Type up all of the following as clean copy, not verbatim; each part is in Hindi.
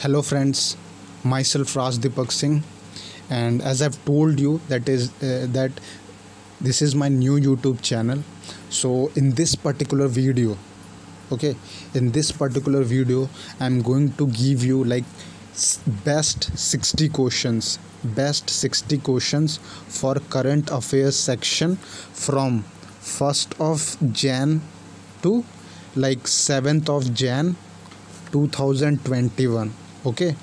Hello friends, myself Raj Deepak Singh, and as I've told you this is my new YouTube channel. So in this particular video, I'm going to give you like best 60 questions, for current affairs section from 1st of Jan to like 7th of Jan 2021. Okay,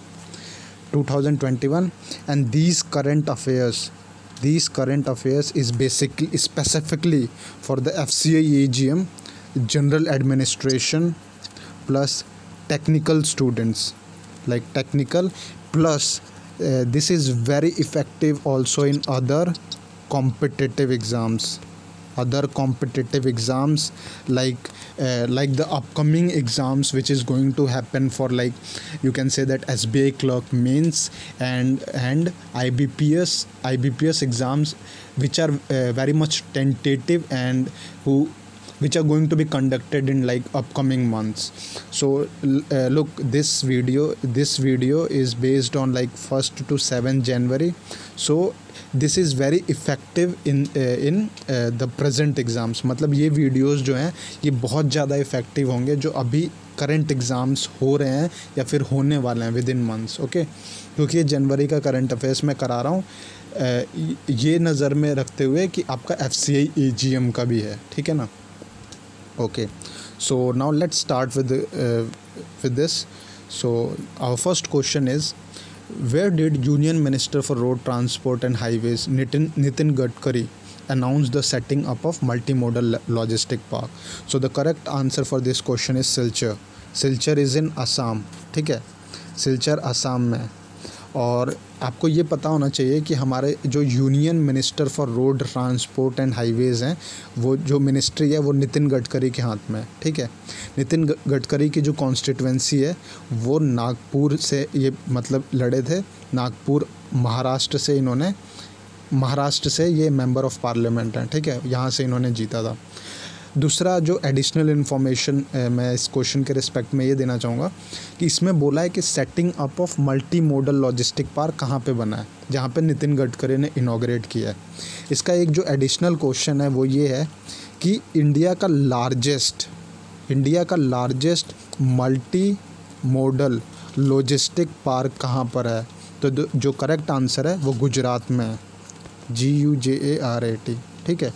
2021, and these current affairs is basically specifically for the FCI AGM, general administration plus technical students, like technical plus this is very effective also in other competitive exams, like the upcoming exams which is going to happen for, like, you can say that SBI clerk mains and IBPS exams, which are very much tentative and which are going to be conducted in like upcoming months. So look, this video is based on like 1st to 7th January. So this is very effective in the present exams. मतलब ये वीडियोस जो हैं ये बहुत ज़्यादा इफ़ेक्टिव होंगे जो अभी करंट एग्ज़ाम्स हो रहे हैं या फिर होने वाले हैं विद इन मंथ्स. ओके, क्योंकि ये जनवरी का करंट अफेयर्स मैं करा रहा हूँ ये नज़र में रखते हुए कि आपका FCI AGM का भी है, ठीक है ना. Okay, so now let's start with this. So our first question is, where did Union Minister for Road Transport and Highways Nitin Gadkari announce the setting up of multimodal logistic park? So the correct answer for this question is Silchar. Silchar is in Assam. ठीक है, Silchar Assam में है. और आपको ये पता होना चाहिए कि हमारे जो union minister for road transport and highways हैं, वो जो मिनिस्ट्री है वो नितिन गडकरी के हाथ में है, ठीक है. नितिन गडकरी की जो कॉन्स्टिट्यूएंसी है वो नागपुर से ये मतलब लड़े थे, नागपुर महाराष्ट्र से, इन्होंने महाराष्ट्र से ये मेंबर ऑफ पार्लियामेंट हैं, ठीक है, यहाँ से इन्होंने जीता था. दूसरा जो एडिशनल इन्फॉर्मेशन मैं इस क्वेश्चन के रिस्पेक्ट में ये देना चाहूँगा कि इसमें बोला है कि setting up of multi model logistic park कहाँ पे बना है, जहाँ पे नितिन गडकरी ने इनॉग्रेट किया है. इसका एक जो एडिशनल क्वेश्चन है वो ये है कि इंडिया का largest multi model logistic park कहाँ पर है. तो जो करेक्ट आंसर है वो गुजरात में है, GUJARAT, ठीक है.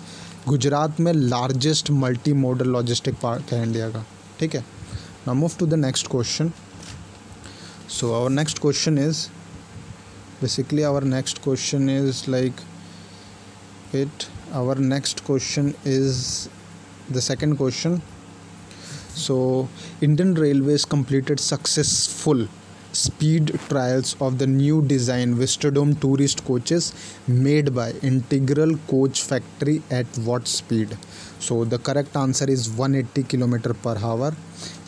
गुजरात में largest multi model logistic park है इंडिया का, ठीक है. Now move to the next question. So our next question is the second question. So Indian railways completed successful speed trials of the new design Vistadome tourist coaches made by Integral Coach Factory at what speed? So the correct answer is 180 km/h.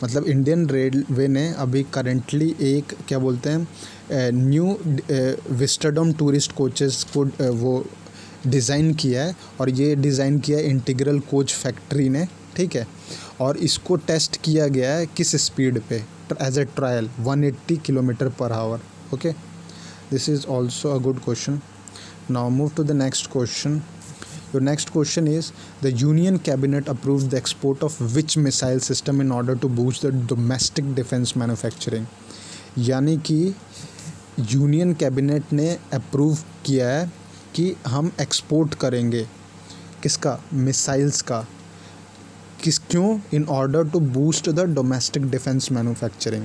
मतलब इंडियन रेलवे ने अभी करंटली एक क्या बोलते हैं न्यू विस्टाडोम टूरिस्ट कोचेस को वो डिज़ाइन किया है, और ये डिज़ाइन किया है इंटीग्रल कोच फैक्ट्री ने, ठीक है. और इसको टेस्ट किया गया है किस स्पीड पे, as a trial 180 km/h. Okay, this is also a good question. Now move to the next question. Your next question is the union cabinet approved the export of which missile system in order to boost the domestic defence manufacturing. यानी कि यूनियन कैबिनेट ने अप्रूव किया है कि हम एक्सपोर्ट करेंगे किसका, मिसाइल्स का, किस क्यों, in order to boost the domestic defence manufacturing.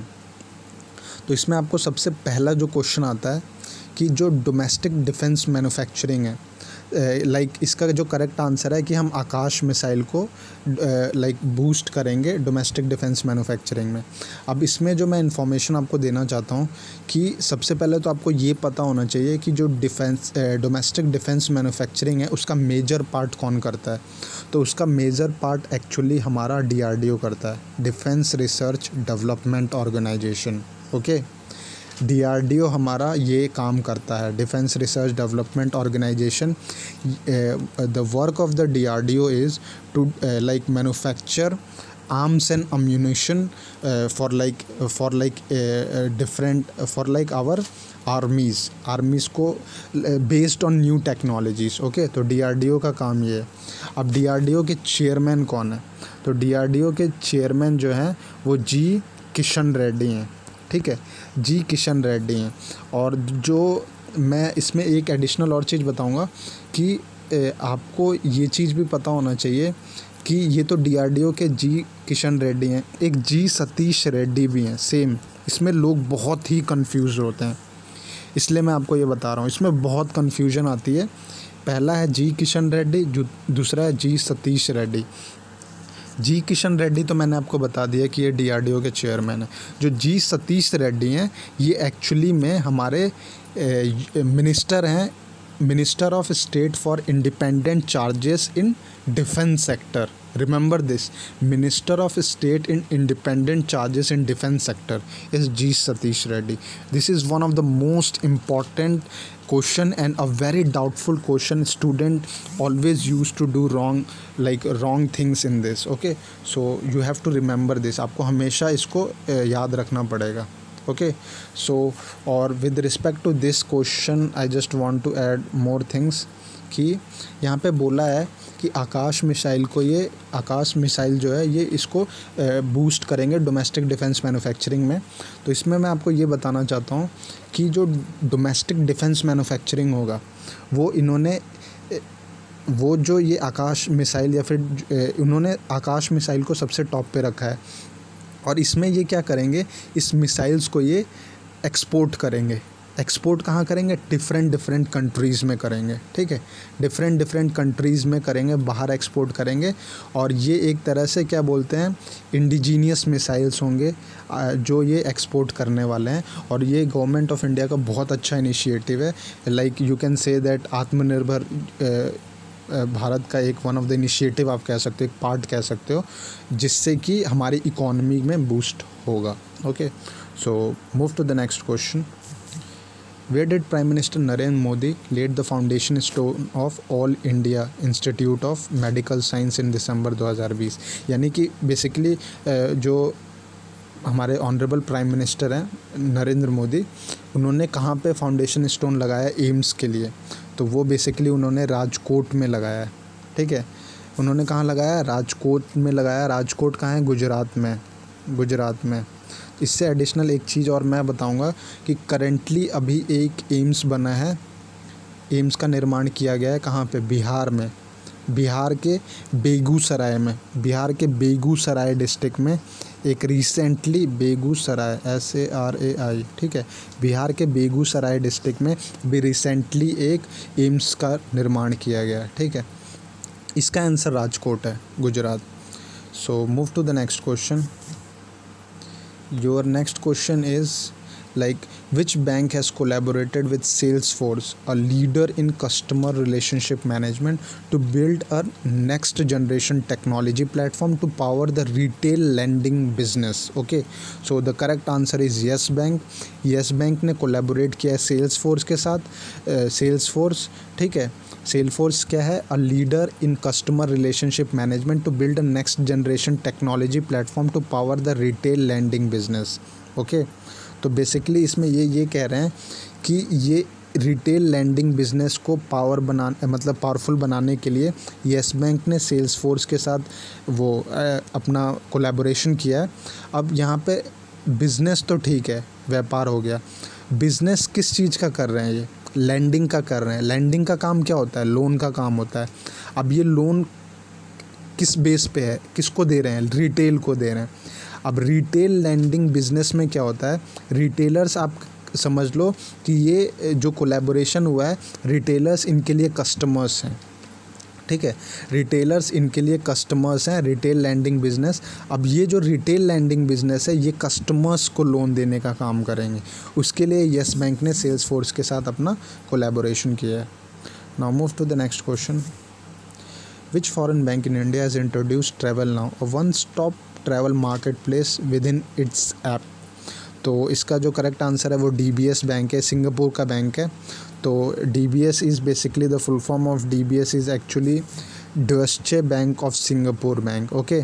तो इसमें आपको सबसे पहला जो क्वेश्चन आता है कि जो डोमेस्टिक डिफेंस मैन्युफैक्चरिंग है लाइक इसका जो करेक्ट आंसर है कि हम आकाश मिसाइल को लाइक बूस्ट करेंगे डोमेस्टिक डिफेंस मैन्युफैक्चरिंग में. अब इसमें जो मैं इंफॉर्मेशन आपको देना चाहता हूँ कि सबसे पहले तो आपको ये पता होना चाहिए कि जो डिफेंस डोमेस्टिक डिफेंस मैन्युफैक्चरिंग है उसका मेजर पार्ट कौन करता है. तो उसका मेजर पार्ट एक्चुअली हमारा DRDO करता है, defence research development organisation. Okay, DRDO हमारा ये काम करता है, defence research development organisation. The work of the DRDO is to like manufacture arms and ammunition for our armies को based on new technologies. Okay, तो DRDO का काम ये है. अब DRDO के चेयरमैन कौन है? तो DRDO के चेयरमैन जो हैं वो जी किशन रेड्डी हैं. ठीक है, जी किशन रेड्डी हैं. और जो मैं इसमें एक एडिशनल और चीज़ बताऊंगा कि आपको ये चीज़ भी पता होना चाहिए कि ये तो DRDO के जी किशन रेड्डी हैं, एक जी सतीश रेड्डी भी हैं सेम. इसमें लोग बहुत ही कंफ्यूज होते हैं, इसलिए मैं आपको ये बता रहा हूँ. इसमें बहुत कंफ्यूजन आती है. पहला है जी किशन रेड्डी, दूसरा है जी सतीश रेड्डी. जी किशन रेड्डी तो मैंने आपको बता दिया कि ये DRDO के चेयरमैन हैं. जो जी सतीश रेड्डी हैं ये एक्चुअली में हमारे मिनिस्टर हैं, minister of state for independent charges in defence sector. Remember this, minister of state in independent charges in defence sector is G Satish Reddy. This is one of the most important question and a very doubtful question. Student always used to do wrong things in this. Okay, so you have to remember this. आपको हमेशा इसको याद रखना पड़ेगा. Okay, so और with respect to this question I just want to add more things कि यहाँ पे बोला है कि आकाश मिसाइल जो है ये इसको बूस्ट करेंगे डोमेस्टिक डिफेंस मैन्युफैक्चरिंग में. तो इसमें मैं आपको ये बताना चाहता हूँ कि जो डोमेस्टिक डिफेंस मैन्युफैक्चरिंग होगा वो जो ये आकाश मिसाइल या फिर उन्होंने आकाश मिसाइल को सबसे टॉप पे रखा है. और इसमें ये क्या करेंगे, इस मिसाइल्स को ये एक्सपोर्ट करेंगे. एक्सपोर्ट कहाँ करेंगे? डिफरेंट कंट्रीज़ में करेंगे. ठीक है, डिफरेंट कंट्रीज़ में करेंगे, बाहर एक्सपोर्ट करेंगे. और ये एक तरह से क्या बोलते हैं, इंडिजीनियस मिसाइल्स होंगे जो ये एक्सपोर्ट करने वाले हैं. और ये गवर्नमेंट ऑफ इंडिया का बहुत अच्छा इनिशिएटिव है. Like you can say that आत्मनिर्भर भारत का एक वन ऑफ द इनिशिएटिव आप कह सकते हो, एक पार्ट कह सकते हो, जिससे कि हमारी इकोनॉमी में बूस्ट होगा. Okay, so move to the next question. Where did Prime Minister Narendra Modi laid the foundation stone of All India Institute of Medical Science in December 2020? यानी कि बेसिकली जो हमारे ऑनरेबल प्राइम मिनिस्टर हैं नरेंद्र मोदी, उन्होंने कहाँ पे फाउंडेशन स्टोन लगाया एम्स के लिए? तो वो बेसिकली उन्होंने राजकोट में लगाया है. ठीक है, उन्होंने कहाँ लगाया? राजकोट में लगाया. राजकोट कहाँ है? गुजरात में. गुजरात में. इससे एडिशनल एक चीज़ और मैं बताऊंगा कि करंटली अभी एक एम्स बना है, एम्स का निर्माण किया गया है. कहाँ पे? बिहार में, बिहार के बेगूसराय में. बिहार के बेगूसराय डिस्ट्रिक्ट में एक रिसेंटली बेगूसराय SARAI, ठीक है, बिहार के बेगूसराय डिस्ट्रिक्ट में भी रिसेंटली एक एम्स का निर्माण किया गया है. ठीक है, इसका आंसर राजकोट है, Gujarat. So move to the next question. Your next question is like which bank has collaborated with Salesforce, a leader in customer relationship management, to build a next generation technology platform to power the retail lending business? Okay, so the correct answer is Yes Bank. Yes Bank ने collaborate किया है Salesforce के साथ. Salesforce, ठीक है, सेल्सफोर्स क्या है? A leader in customer relationship management to build a next generation technology platform to power the retail landing business. Okay, तो बेसिकली इसमें ये कह रहे हैं कि ये रिटेल लैंडिंग बिजनेस को पावरफुल बनाने के लिए येस बैंक ने सेल्सफोर्स के साथ वो अपना कोलैबोरेशन किया है. अब यहाँ पे बिज़नेस तो ठीक है, व्यापार हो गया. बिज़नेस किस चीज़ का कर रहे हैं? ये लैंडिंग का कर रहे हैं. लैंडिंग का काम क्या होता है? लोन का काम होता है. अब ये लोन किस बेस पे है? किसको दे रहे हैं? रिटेल को दे रहे हैं. अब रिटेल लैंडिंग बिजनेस में क्या होता है? रिटेलर्स, आप समझ लो कि ये जो कोलैबोरेशन हुआ है, रिटेलर्स इनके लिए कस्टमर्स हैं. ठीक है, रिटेलर्स इनके लिए कस्टमर्स हैं, रिटेल लैंडिंग बिजनेस. अब ये जो रिटेल लैंडिंग बिजनेस है ये कस्टमर्स को लोन देने का काम करेंगे. उसके लिए येस बैंक ने सेल्सफोर्स के साथ अपना कोलैबोरेशन किया है. Now move to the next question. Which foreign bank in India has introduce travel now, a one stop travel market place with in its app? तो इसका जो करेक्ट आंसर है वो DBS बैंक है, सिंगापुर का बैंक है. तो DBS is basically the full form of DBS is actually Deutsche bank of Singapore bank, okay,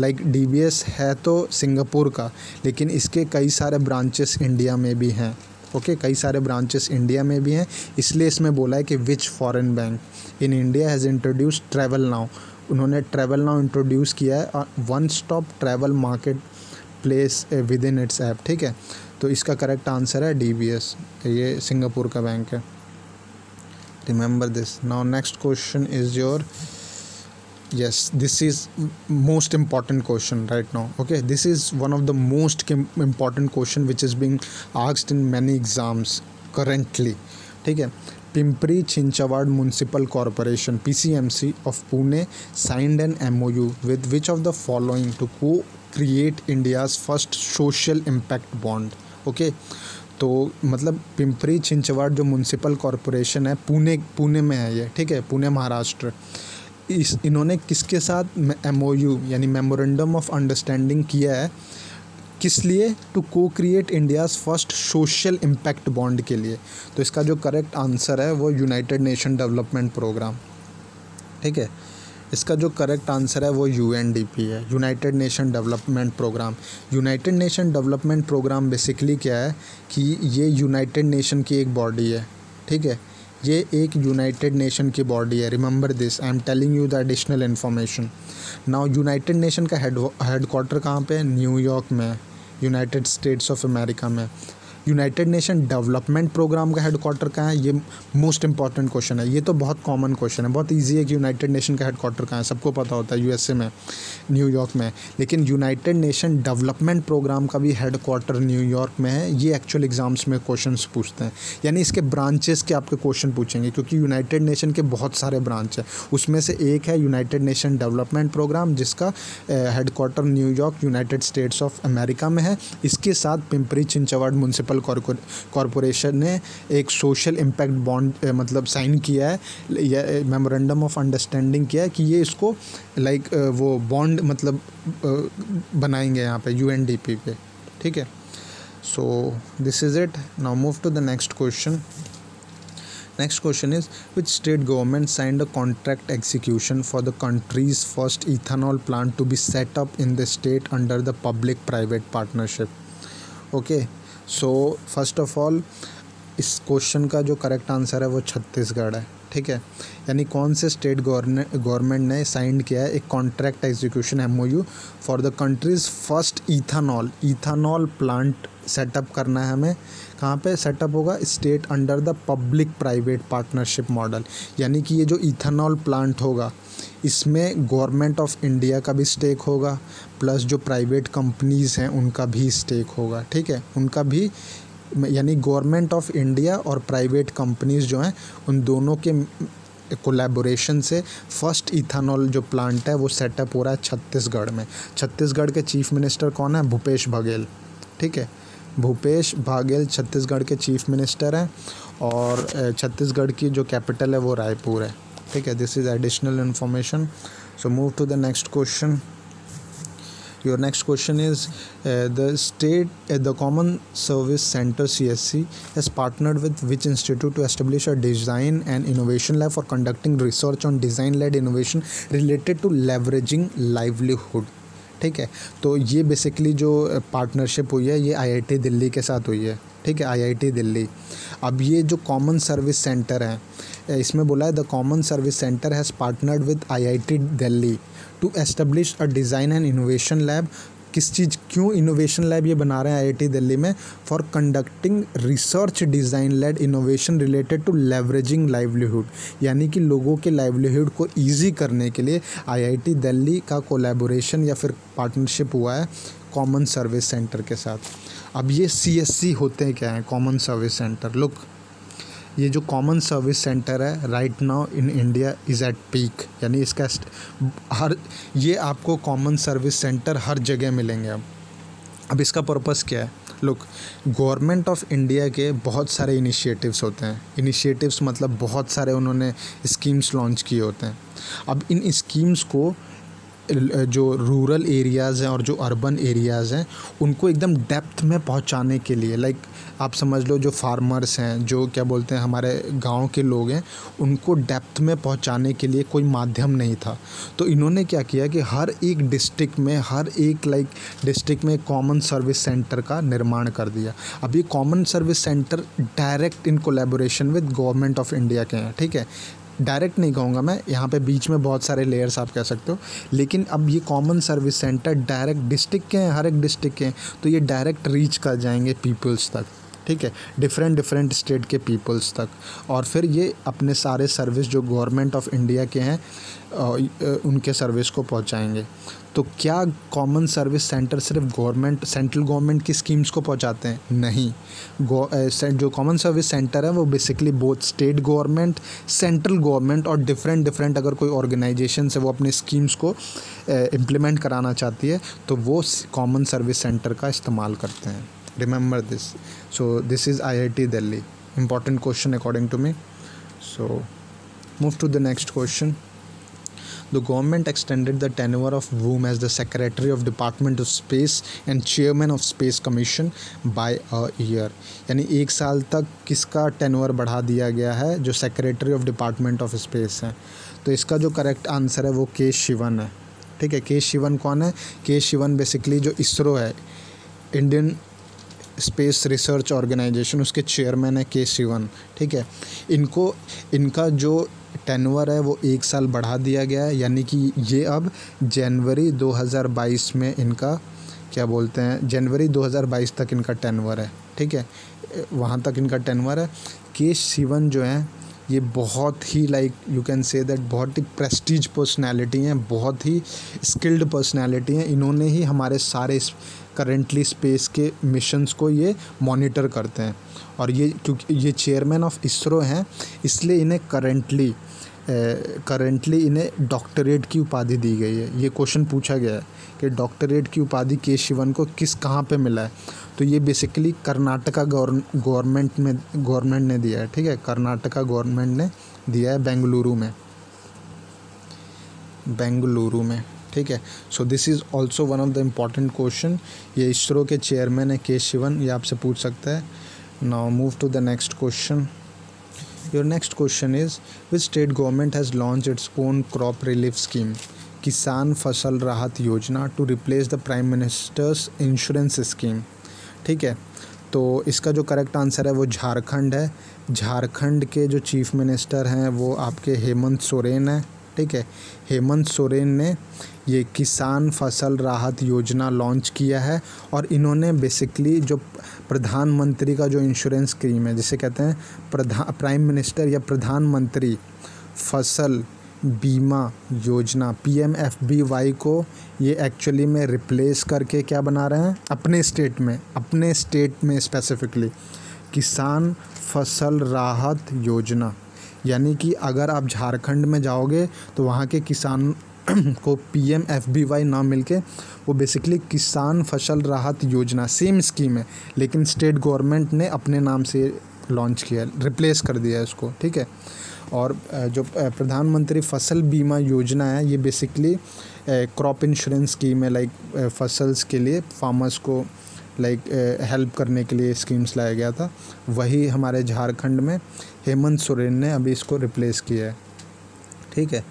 like DBS है तो सिंगापुर का, लेकिन इसके कई सारे ब्रांचेस इंडिया में भी हैं, ओके, कई सारे ब्रांचेस इंडिया में भी हैं, इसलिए इसमें बोला है कि which foreign bank in India has introduce travel now, उन्होंने ट्रैवल नाउ इंट्रोड्यूस किया है, one stop travel market place with in its app, ठीक है, तो इसका करेक्ट आंसर है डीबीएस, ये सिंगापुर का बैंक है, remember this. Now next question is your, yes, this is most important question right now, okay, this is one of the most important question which is being asked in many exams currently, ठीक है। Pimpri Chinchwad Municipal Corporation PCMC of Pune signed an MOU with which of the following to co-create India's first social impact bond, okay, तो मतलब पिंपरी छिंचवाड़ जो म्यूनसिपल कॉरपोरेशन है पुणे में है ये, ठीक है, पुणे महाराष्ट्र, इस इन्होंने किसके साथ MOU यानी मेमोरेंडम ऑफ अंडरस्टैंडिंग किया है, किस लिए, टू को create India's first social impact bond के लिए, तो इसका जो करेक्ट आंसर है वो यूनाइटेड नेशन डेवलपमेंट प्रोग्राम, ठीक है, इसका जो करेक्ट आंसर है वो UNDP है, United Nation development programme. United Nation development programme basically क्या है कि ये यूनाइटेड नेशन की एक बॉडी है, ठीक है, ये एक यूनाइटेड नेशन की बॉडी है, remember this, I am telling you the additional information. Now United Nation का हेडक्वार्टर कहाँ पे है, न्यूयॉर्क में, यूनाइटेड स्टेट्स ऑफ अमेरिका में। यूनाइटेड नेशन डेवलपमेंट प्रोग्राम का हेडक्वार्टर कहाँ है, ये मोस्ट इंपॉर्टेंट क्वेश्चन है, ये तो बहुत कॉमन क्वेश्चन है, बहुत ईजी है कि यूनाइटेड नेशन का हेडक्वार्टर कहाँ है, सबको पता होता है USA में, न्यूयॉर्क में, लेकिन यूनाइटेड नेशन डेवलपमेंट प्रोग्राम का भी हेडक्वार्टर न्यूयॉर्क में है, ये एक्चुअल एग्जाम्स में क्वेश्चन पूछते हैं, यानी इसके ब्रांचेस के आपके क्वेश्चन पूछेंगे, क्योंकि यूनाइटेड नेशन के बहुत सारे ब्रांच हैं, उसमें से एक है यूनाइटेड नेशन डेवलपमेंट प्रोग्राम जिसका headquarter New York United States of America में है। इसके साथ पिंपरी चिंचवाड़ म्यूनसिपल कॉरपोरेशन ने एक सोशल इम्पैक्ट बॉन्ड मतलब साइन किया है या मेमोरेंडम ऑफ अंडरस्टैंडिंग किया है कि ये इसको लाइक वो बॉन्ड मतलब बनाएंगे यहाँ पे UNDP पे, ठीक है। So this is it, now move to the next question. Next question is which state government signed a contract execution for the country's first ethanol plant to be set up in the state under the public private partnership, okay. So first of all इस क्वेश्चन का जो करेक्ट आंसर है वो छत्तीसगढ़ है, ठीक है, यानी कौन से स्टेट गवर्नमेंट ने साइन किया है एक contract execution MOU for the country's first ethanol plant setup करना है हमें, कहाँ पे सेटअप होगा, state under the public private partnership model, यानी कि ये जो इथेनॉल प्लांट होगा इसमें गवर्नमेंट ऑफ इंडिया का भी स्टेक होगा प्लस जो प्राइवेट कंपनीज़ हैं उनका भी स्टेक होगा, ठीक है, उनका भी, यानी गवर्नमेंट ऑफ इंडिया और प्राइवेट कंपनीज़ जो हैं उन दोनों के कोलैबोरेशन से फर्स्ट इथेनॉल जो प्लांट है वो सेटअप हो रहा है छत्तीसगढ़ में। छत्तीसगढ़ के चीफ मिनिस्टर कौन है, भूपेश बघेल, ठीक है, भूपेश बघेल छत्तीसगढ़ के चीफ मिनिस्टर हैं और छत्तीसगढ़ की जो कैपिटल है वो रायपुर है, ठीक है। This is additional information, so move to the next question. Your next question is the state the Common Service Centre CSC has partnered with which institute to establish a design and innovation lab for conducting research on design led innovation related to leveraging livelihood, ठीक है, तो ये बेसिकली जो पार्टनरशिप हुई है ये IIT दिल्ली के साथ हुई है, ठीक है, IIT दिल्ली। अब ये जो कॉमन सर्विस सेंटर है इसमें बोला है the common service centre has partnered with IIT Delhi to establish a design and innovation lab, किस चीज़, क्यों इनोवेशन लैब ये बना रहे हैं IIT दिल्ली में, for conducting research design led innovation related to leveraging livelihood, यानी कि लोगों के लाइवलीहुड को ईजी करने के लिए IIT दिल्ली का कोलैबोरेशन या फिर पार्टनरशिप हुआ है कॉमन सर्विस सेंटर के साथ। अब ये CSC होते हैं क्या हैं, कॉमन सर्विस सेंटर, लुक ये जो कॉमन सर्विस सेंटर है right now in India is at peak, यानी इसका हर ये आपको कॉमन सर्विस सेंटर हर जगह मिलेंगे। अब इसका पर्पस क्या है, लुक गवर्नमेंट ऑफ इंडिया के बहुत सारे इनिशिएटिव्स होते हैं, इनिशिएटिव्स मतलब बहुत सारे उन्होंने स्कीम्स लॉन्च किए होते हैं। अब इन स्कीम्स को जो रूरल एरियाज़ हैं और जो अर्बन एरियाज़ हैं उनको एकदम डेप्थ में पहुंचाने के लिए, लाइक आप समझ लो जो फार्मर्स हैं, जो क्या बोलते हैं हमारे गांव के लोग हैं, उनको डेप्थ में पहुंचाने के लिए कोई माध्यम नहीं था। तो इन्होंने क्या किया कि हर एक डिस्ट्रिक्ट में, हर एक लाइक डिस्ट्रिक्ट में कॉमन सर्विस सेंटर का निर्माण कर दिया। अब ये common service centre direct in collaboration with government of India के हैं, ठीक है, डायरेक्ट नहीं कहूँगा मैं, यहाँ पे बीच में बहुत सारे लेयर्स आप कह सकते हो, लेकिन अब ये common service centre direct district के हैं, हर एक डिस्ट्रिक्ट के हैं, तो ये डायरेक्ट रीच कर जाएंगे पीपल्स तक, ठीक है, डिफरेंट डिफरेंट स्टेट के पीपल्स तक। और फिर ये अपने सारे सर्विस जो गवर्नमेंट ऑफ इंडिया के हैं उनके सर्विस को पहुँचाएँगे। तो क्या कॉमन सर्विस सेंटर सिर्फ गवर्नमेंट, सेंट्रल गवर्नमेंट की स्कीम्स को पहुंचाते हैं? नहीं, जो कॉमन सर्विस सेंटर है वो basically both state government, central government और डिफरेंट डिफरेंट अगर कोई ऑर्गेनाइजेशन है वो अपने स्कीम्स को इम्प्लीमेंट कराना चाहती है तो वो कॉमन सर्विस सेंटर का इस्तेमाल करते हैं। Remember this, so this is IIT Delhi, important question according to me. So move to the next question. The government extended the tenure of Whom as the Secretary of Department of Space and Chairman of Space Commission by a year। यानी एक साल तक किसका टेन्योर बढ़ा दिया गया है, जो secretary of department of space हैं। तो इसका जो करेक्ट आंसर है वो K शिवन है, ठीक है। K शिवन कौन है? K शिवन बेसिकली जो इसरो है, इंडियन स्पेस रिसर्च ऑर्गेनाइजेशन, उसके चेयरमैन है K शिवन, ठीक है। इनको, इनका जो टेन्योर है वो एक साल बढ़ा दिया गया है, यानी कि ये अब जनवरी 2022 में इनका क्या बोलते हैं, जनवरी 2022 तक इनका टेन्योर है, ठीक है, वहाँ तक इनका टेन्योर है। K शिवन जो हैं ये बहुत ही like you can say that बहुत ही प्रेस्टीज पर्सनैलिटी हैं, बहुत ही स्किल्ड पर्सनैलिटी हैं। इन्होंने ही हमारे सारे करेंटली स्पेस के मिशंस को ये मॉनिटर करते हैं, और ये क्योंकि ये चेयरमैन ऑफ इसरो हैं इसलिए इन्हें करेंटली इन्हें डॉक्टरेट की उपाधि दी गई है। ये क्वेश्चन पूछा गया है कि डॉक्टरेट की उपाधि K शिवन को कहाँ पे मिला है, तो ये बेसिकली कर्नाटका गवर्नमेंट ने दिया है, ठीक है, कर्नाटका गवर्नमेंट ने दिया है बेंगलुरु में, ठीक है। So this is also one of the important question. ये इसरो के चेयरमैन है K शिवन, ये आपसे पूछ सकता है। Now move to the next question. Your next question is which state government has launch its own crop relief scheme Kisan Fasal Rahat Yojana to replace the prime minister's insurance scheme, ठीक है। तो इसका जो करेक्ट आंसर है वो झारखंड है। झारखंड के जो चीफ मिनिस्टर हैं वो आपके हेमंत सोरेन हैं, ठीक है। हेमंत सोरेन ने ये किसान फसल राहत योजना लॉन्च किया है, और इन्होंने बेसिकली जो प्रधानमंत्री का जो इंश्योरेंस स्कीम है, जिसे कहते हैं प्राइम मिनिस्टर या प्रधानमंत्री फसल बीमा योजना PMFBY को ये एक्चुअली में रिप्लेस करके क्या बना रहे हैं, अपने स्टेट में स्पेसिफिकली किसान फसल राहत योजना। यानी कि अगर आप झारखंड में जाओगे तो वहाँ के किसान को PMFBY ना मिलके वो बेसिकली किसान फसल राहत योजना, सेम स्कीम है लेकिन स्टेट गवर्नमेंट ने अपने नाम से लॉन्च किया, रिप्लेस कर दिया है उसको, ठीक है। और जो प्रधानमंत्री फसल बीमा योजना है ये बेसिकली क्रॉप इंश्योरेंस स्कीम है, लाइक फसल्स के लिए फार्मर्स को लाइक हेल्प करने के लिए स्कीम्स लाया गया था, वही हमारे झारखंड में हेमंत सोरेन ने अभी इसको रिप्लेस किया है, ठीक है।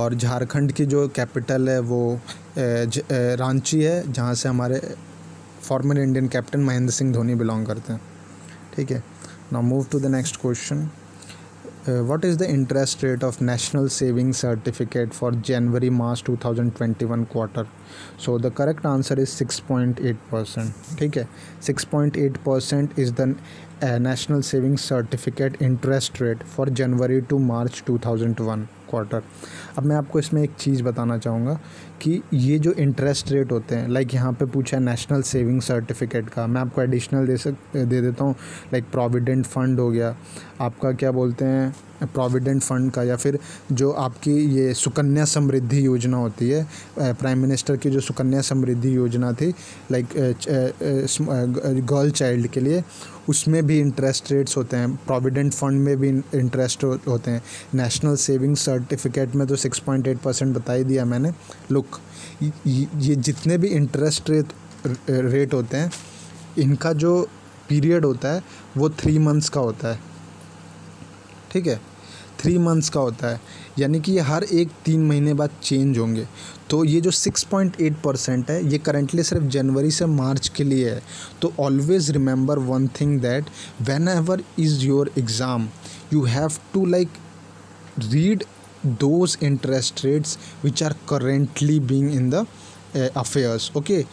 और झारखंड की जो कैपिटल है वो रांची है, जहाँ से हमारे former Indian captain Mahendra Singh Dhoni belong करते हैं, ठीक है। Now move to the next question. What is the interest rate of national saving certificate for January March 2021 quarter? So the correct answer is 6.8%, ठीक है। 6.8% is the national saving certificate interest rate for January to March 2001 quarter. अब मैं आपको इसमें एक चीज़ बताना चाहूँगा कि ये जो इंटरेस्ट रेट होते हैं, लाइक यहाँ पे पूछा है नेशनल सेविंग सर्टिफिकेट का, मैं आपको एडिशनल दे देता हूँ, लाइक प्रोविडेंट फंड हो गया आपका, क्या बोलते हैं प्रोविडेंट फंड का, या फिर जो आपकी ये सुकन्या समृद्धि योजना होती है, प्राइम मिनिस्टर की जो सुकन्या समृद्धि योजना थी लाइक गर्ल चाइल्ड के लिए, उसमें भी इंटरेस्ट रेट्स होते हैं, प्रोविडेंट फंड में भी इंटरेस्ट होते हैं, नेशनल सेविंग सर्टिफिकेट में तो 6.8% बता ही दिया मैंने। लुक, ये जितने भी इंटरेस्ट रेट होते हैं, इनका जो पीरियड होता है वो 3 मंथ्स का होता है, ठीक है, 3 मंथ्स का होता है, यानी कि ये हर एक 3 महीने बाद चेंज होंगे। तो ये जो 6.8% है ये करंटली सिर्फ जनवरी से मार्च के लिए है। तो always remember one thing that whenever is your exam you have to like read those interest rates which are currently being in the affairs. Okay,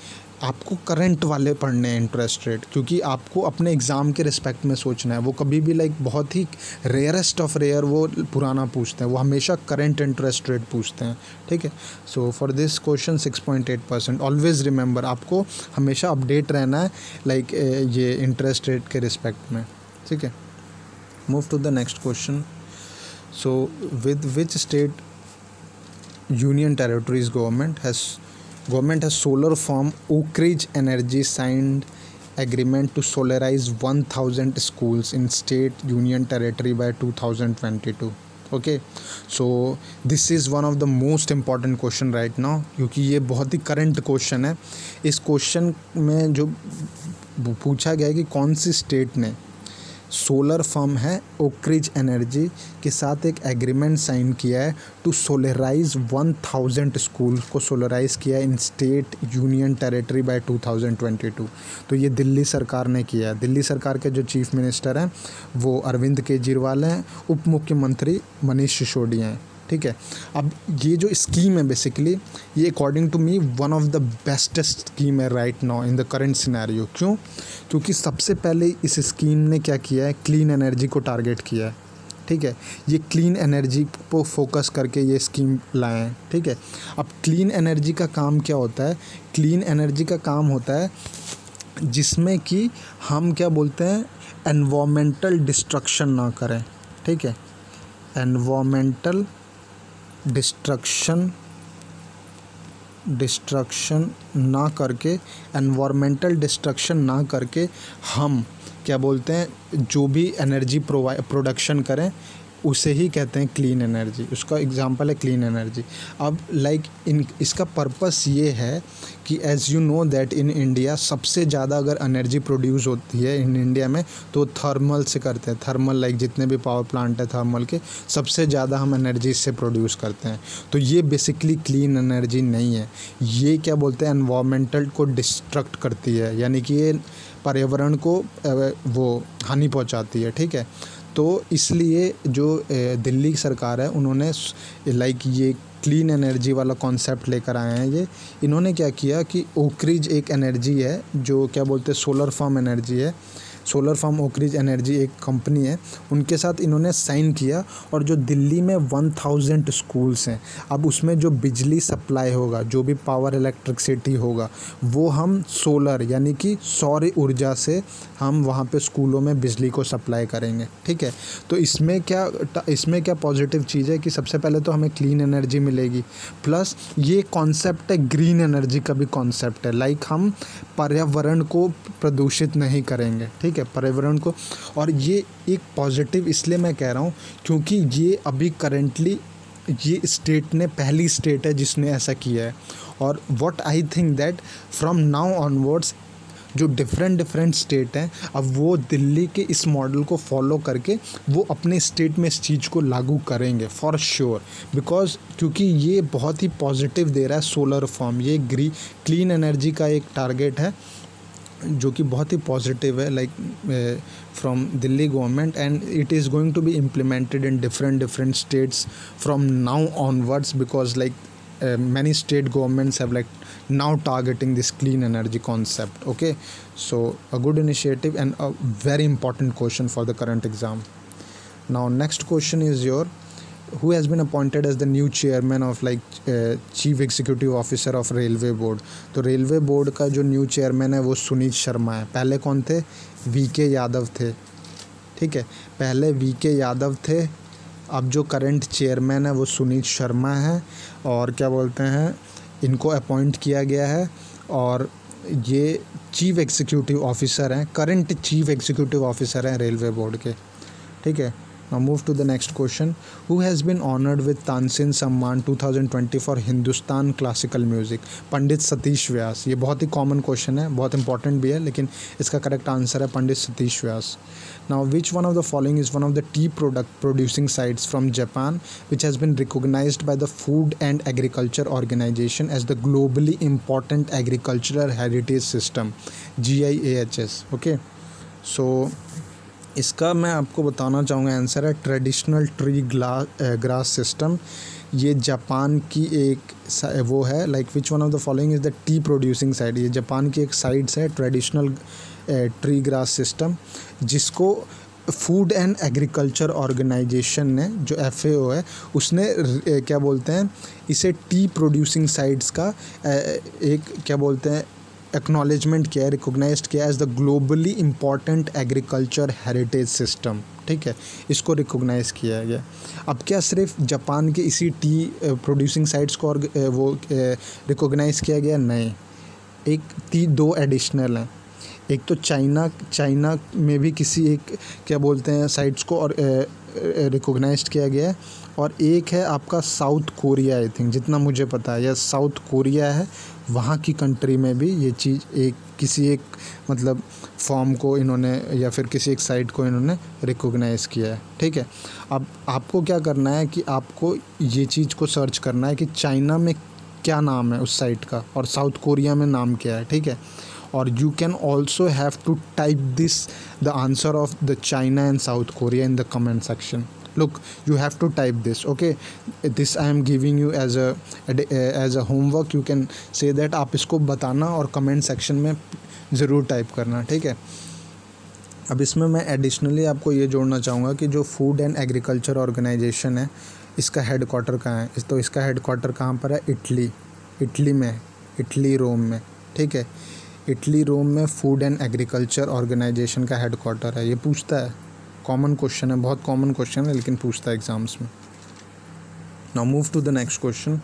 आपको करंट वाले पढ़ने हैं इंटरेस्ट रेट, क्योंकि आपको अपने एग्ज़ाम के रिस्पेक्ट में सोचना है। वो कभी भी लाइक बहुत ही रेयरेस्ट ऑफ रेयर वो पुराना पूछते हैं, वो हमेशा करंट इंटरेस्ट रेट पूछते हैं, ठीक है। So for this question 6.8% always remember, आपको हमेशा अपडेट रहना है लाइक ये इंटरेस्ट रेट के रिस्पेक्ट में, ठीक है। Move to the next question. So with which state union territories government has solar firm Oakridge Energy signed agreement to solarize 1,000 schools in state union territory by 2022. Okay, so this is one of the most important question right now, क्योंकि ये बहुत ही current question है। इस question में जो पूछा गया है कि कौन सी state ने सोलर फर्म है ओकरिज एनर्जी के साथ एक एग्रीमेंट साइन किया है टू सोलराइज 1,000 स्कूल को सोलराइज किया है in state union territory by 2022। तो ये दिल्ली सरकार ने किया है। दिल्ली सरकार के जो चीफ मिनिस्टर हैं वो अरविंद केजरीवाल हैं, उप मुख्यमंत्री मनीष सिसोदिया हैं, ठीक है। अब ये जो स्कीम है बेसिकली ये according to me one of the bestest scheme है right now in the current scenario. क्यों? क्योंकि सबसे पहले इस स्कीम ने क्या किया है, क्लीन एनर्जी को टारगेट किया है, ठीक है। ये क्लीन एनर्जी पर फोकस करके ये स्कीम लाए हैं, ठीक है। अब क्लीन एनर्जी का काम क्या होता है? क्लीन एनर्जी का काम होता है जिसमें कि हम क्या बोलते हैं, एनवायरमेंटल डिस्ट्रक्शन ना करें, ठीक है, एनवायरमेंटल डिस्ट्रक्शन ना करके, एनवायरमेंटल डिस्ट्रक्शन ना करके हम क्या बोलते हैं, जो भी एनर्जी प्रोडक्शन करें उसे ही कहते हैं क्लीन एनर्जी। उसका एग्जांपल है क्लीन एनर्जी। अब इसका पर्पस ये है कि as you know that in India सबसे ज़्यादा अगर एनर्जी प्रोड्यूस होती है इन इंडिया में तो थर्मल से करते हैं। थर्मल लाइक जितने भी पावर प्लांट है थर्मल के, सबसे ज़्यादा हम एनर्जी इससे प्रोड्यूस करते हैं। तो ये बेसिकली क्लीन एनर्जी नहीं है, ये क्या बोलते हैं एनवायरमेंटल को डिस्ट्रक्ट करती है, यानी कि ये पर्यावरण को वो हानि पहुँचाती है, ठीक है। तो इसलिए जो दिल्ली सरकार है उन्होंने लाइक ये क्लीन एनर्जी वाला कॉन्सेप्ट लेकर आए हैं। ये इन्होंने क्या किया कि ओकरिज एक एनर्जी है जो क्या बोलते हैं सोलर फार्म एनर्जी है, सोलर फार्म ओकरिज एनर्जी एक कंपनी है, उनके साथ इन्होंने साइन किया। और जो दिल्ली में 1,000 स्कूल्स हैं, अब उसमें जो बिजली सप्लाई होगा, जो भी पावर इलेक्ट्रिसिटी होगा, वो हम सोलर यानी कि सौर ऊर्जा से हम वहाँ पे स्कूलों में बिजली को सप्लाई करेंगे, ठीक है। तो इसमें क्या पॉजिटिव चीज़ है कि सबसे पहले तो हमें क्लीन एनर्जी मिलेगी, प्लस ये कॉन्सेप्ट है ग्रीन एनर्जी का भी कॉन्सेप्ट है, लाइक हम पर्यावरण को प्रदूषित नहीं करेंगे, ठीक है, पर्यावरण को। और ये एक पॉजिटिव इसलिए मैं कह रहा हूँ क्योंकि ये अभी करंटली ये स्टेट ने पहली स्टेट है जिसने ऐसा किया है। और what I think that from now onwards जो डिफरेंट स्टेट हैं अब वो दिल्ली के इस मॉडल को फॉलो करके वो अपने स्टेट में इस चीज़ को लागू करेंगे फॉर श्योर, बिकॉज क्योंकि ये बहुत ही पॉजिटिव दे रहा है सोलर फॉर्म, ये क्लीन एनर्जी का एक टारगेट है जो कि बहुत ही पॉजिटिव है like from Delhi government, and it is going to be implemented in different states from now onwards, because like many state governments have like now targeting this clean energy concept. Okay, so a good initiative and a very important question for the current exam. Now next question is your who has been appointed as the new chairman of like chief executive officer of railway board. तो railway board का जो new chairman है वो सुनीत शर्मा है। पहले कौन थे? वी के यादव थे, ठीक है, पहले वी के यादव थे, अब जो करंट चेयरमैन है वो सुनीत शर्मा है और क्या बोलते हैं इनको अपॉइंट किया गया है और ये चीफ़ एग्जीक्यूटिव ऑफिसर हैं, करंट चीफ एग्जीक्यूटिव ऑफिसर हैं रेलवे बोर्ड के। ठीक है, now move to the next question. Who has been honoured with Tansen Samman 2020 for Hindustan classical music? Pandit Satish Vyas. ये बहुत ही कॉमन क्वेश्चन है, बहुत इंपॉर्टेंट भी है, लेकिन इसका करेक्ट आंसर है Pandit Satish Vyas. Now which one of the following is one of the tea product producing sites from Japan which has been recognised by the food and agriculture organisation as the globally important agricultural heritage system, GIAHS। Okay, so इसका मैं आपको बताना चाहूँगा आंसर है ट्रेडिशनल ट्री ग्रास सिस्टम। ये जापान की एक वो है, like which one of the following is the tea producing site. ये जापान की एक साइट्स है ट्रेडिशनल ट्री ग्रास सिस्टम, जिसको फूड एंड एग्रीकल्चर ऑर्गेनाइजेशन ने, जो FAO है, उसने क्या बोलते हैं इसे टी प्रोड्यूसिंग साइट्स का एक क्या बोलते हैं एक्नॉलेजमेंट किया, रिकोगनाइज किया as the globally important agriculture heritage system. ठीक है, इसको रिकोगनाइज़ किया गया। अब क्या सिर्फ जापान के इसी टी प्रोड्यूसिंग साइट्स को और वो रिकोगनाइज़ किया गया? नहीं, एक दो एडिशनल हैं। एक तो चाइना में भी किसी एक क्या बोलते हैं साइट्स को और रिकोगनाइज किया गया है, और एक है आपका साउथ कोरिया, आई थिंक जितना मुझे पता है, या साउथ कोरिया है, वहाँ की कंट्री में भी ये चीज़ एक किसी एक मतलब फॉर्म को इन्होंने या फिर किसी एक साइट को इन्होंने रिकोगनाइज़ किया है। ठीक है, अब आपको क्या करना है कि आपको ये चीज़ को सर्च करना है कि चाइना में क्या नाम है उस साइट का और साउथ कोरिया में नाम क्या है। ठीक है, और you can also have to type this the answer of the China and South Korea in the comment section. Look, you have to type this, okay? This I am giving you as a homework. You can say that आप इसको बताना और comment section में ज़रूर type करना। ठीक है, अब इसमें मैं additionally आपको ये जोड़ना चाहूँगा कि जो Food and Agriculture Organization है, इसका headquarter कहाँ है? तो इसका headquarter कहाँ पर है? इटली में, इटली रोम में। ठीक है, इटली रोम में Food and Agriculture Organization का headquarter है। ये पूछता है, कॉमन क्वेश्चन है, बहुत कॉमन क्वेश्चन है, लेकिन पूछता है एग्जाम्स में। Now move to the next question.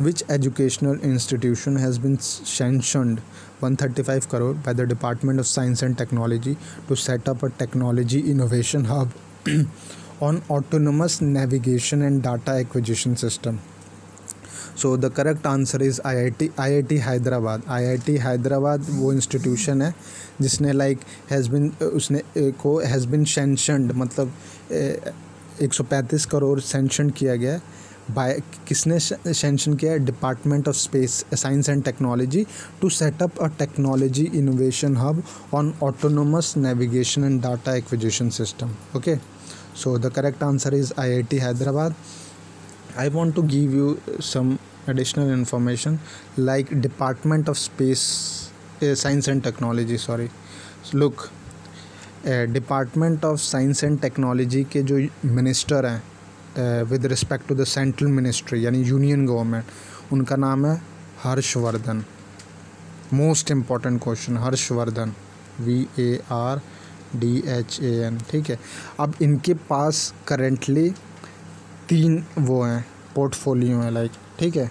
Which educational institution has been sanctioned 135 crore by the department of science and technology to set up a technology innovation hub on autonomous navigation and data acquisition system? So the correct answer is IIT Hyderabad. IIT Hyderabad वो इंस्टीट्यूशन है जिसने हैज़ बिन सैंक्शनड, मतलब 135 करोड़ सैंक्शन किया गया बाय, किसने सैंक्शन किया? Department of space science and technology to setup a technology innovation hub on autonomous navigation and data acquisition system. Okay, so the correct answer is IIT Hyderabad. I want to give you some additional information, like Department of Space Science and Technology. Sorry, so look, Department of Science and Technology के जो minister हैं with respect to the central ministry यानी union government, उनका नाम है Harshvardhan. Most important question, Harshvardhan, VARDHAN। ठीक है, अब इनके पास currently 3 वो हैं, पोर्टफोलियो हैं, लाइक। ठीक है,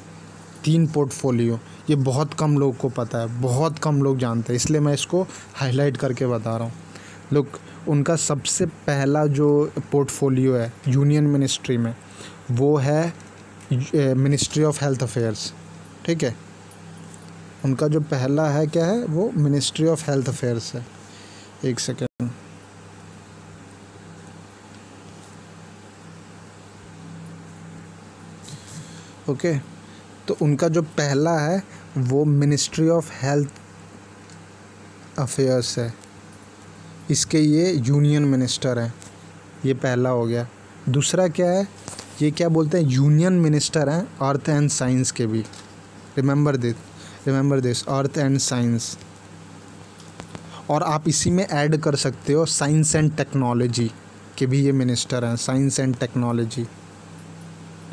3 पोर्टफोलियो। ये बहुत कम लोग को पता है, बहुत कम लोग जानते हैं, इसलिए मैं इसको हाईलाइट करके बता रहा हूँ। लुक, उनका सबसे पहला जो पोर्टफोलियो है यूनियन मिनिस्ट्री में, वो है मिनिस्ट्री ऑफ हेल्थ अफेयर्स। ठीक है, उनका जो पहला है क्या है, वो मिनिस्ट्री ऑफ हेल्थ अफेयर्स है। एक सेकेंड, ओके तो उनका जो पहला है वो मिनिस्ट्री ऑफ हेल्थ अफेयर्स है। इसके ये यूनियन मिनिस्टर हैं, ये पहला हो गया। दूसरा क्या है, ये क्या बोलते हैं, यूनियन मिनिस्टर हैं अर्थ एंड साइंस के भी। Remember this, earth and science. और आप इसी में ऐड कर सकते हो साइंस एंड टेक्नोलॉजी के भी ये मिनिस्टर हैं, साइंस एंड टेक्नोलॉजी।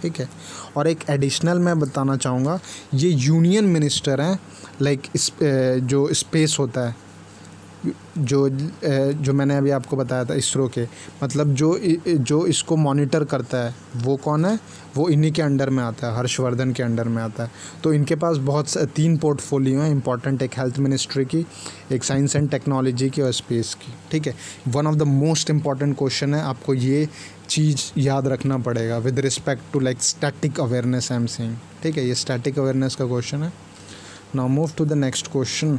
ठीक है, और एक एडिशनल मैं बताना चाहूँगा, ये यूनियन मिनिस्टर हैं, लाइक जो स्पेस होता है जो मैंने अभी आपको बताया था इसरो के, मतलब जो इसको मॉनिटर करता है वो कौन है, वो इन्हीं के अंडर में आता है, हर्षवर्धन के अंडर में आता है। तो इनके पास बहुत से 3 पोर्टफोलियो हैं इंपॉर्टेंट, एक हेल्थ मिनिस्ट्री की, एक साइंस एंड टेक्नोलॉजी की और स्पेस की। ठीक है, one of the most important question है, आपको ये चीज़ याद रखना पड़ेगा with respect to like static awareness I am saying. ठीक है, ये स्टैटिक अवेयरनेस का क्वेश्चन है। Now move to the next question.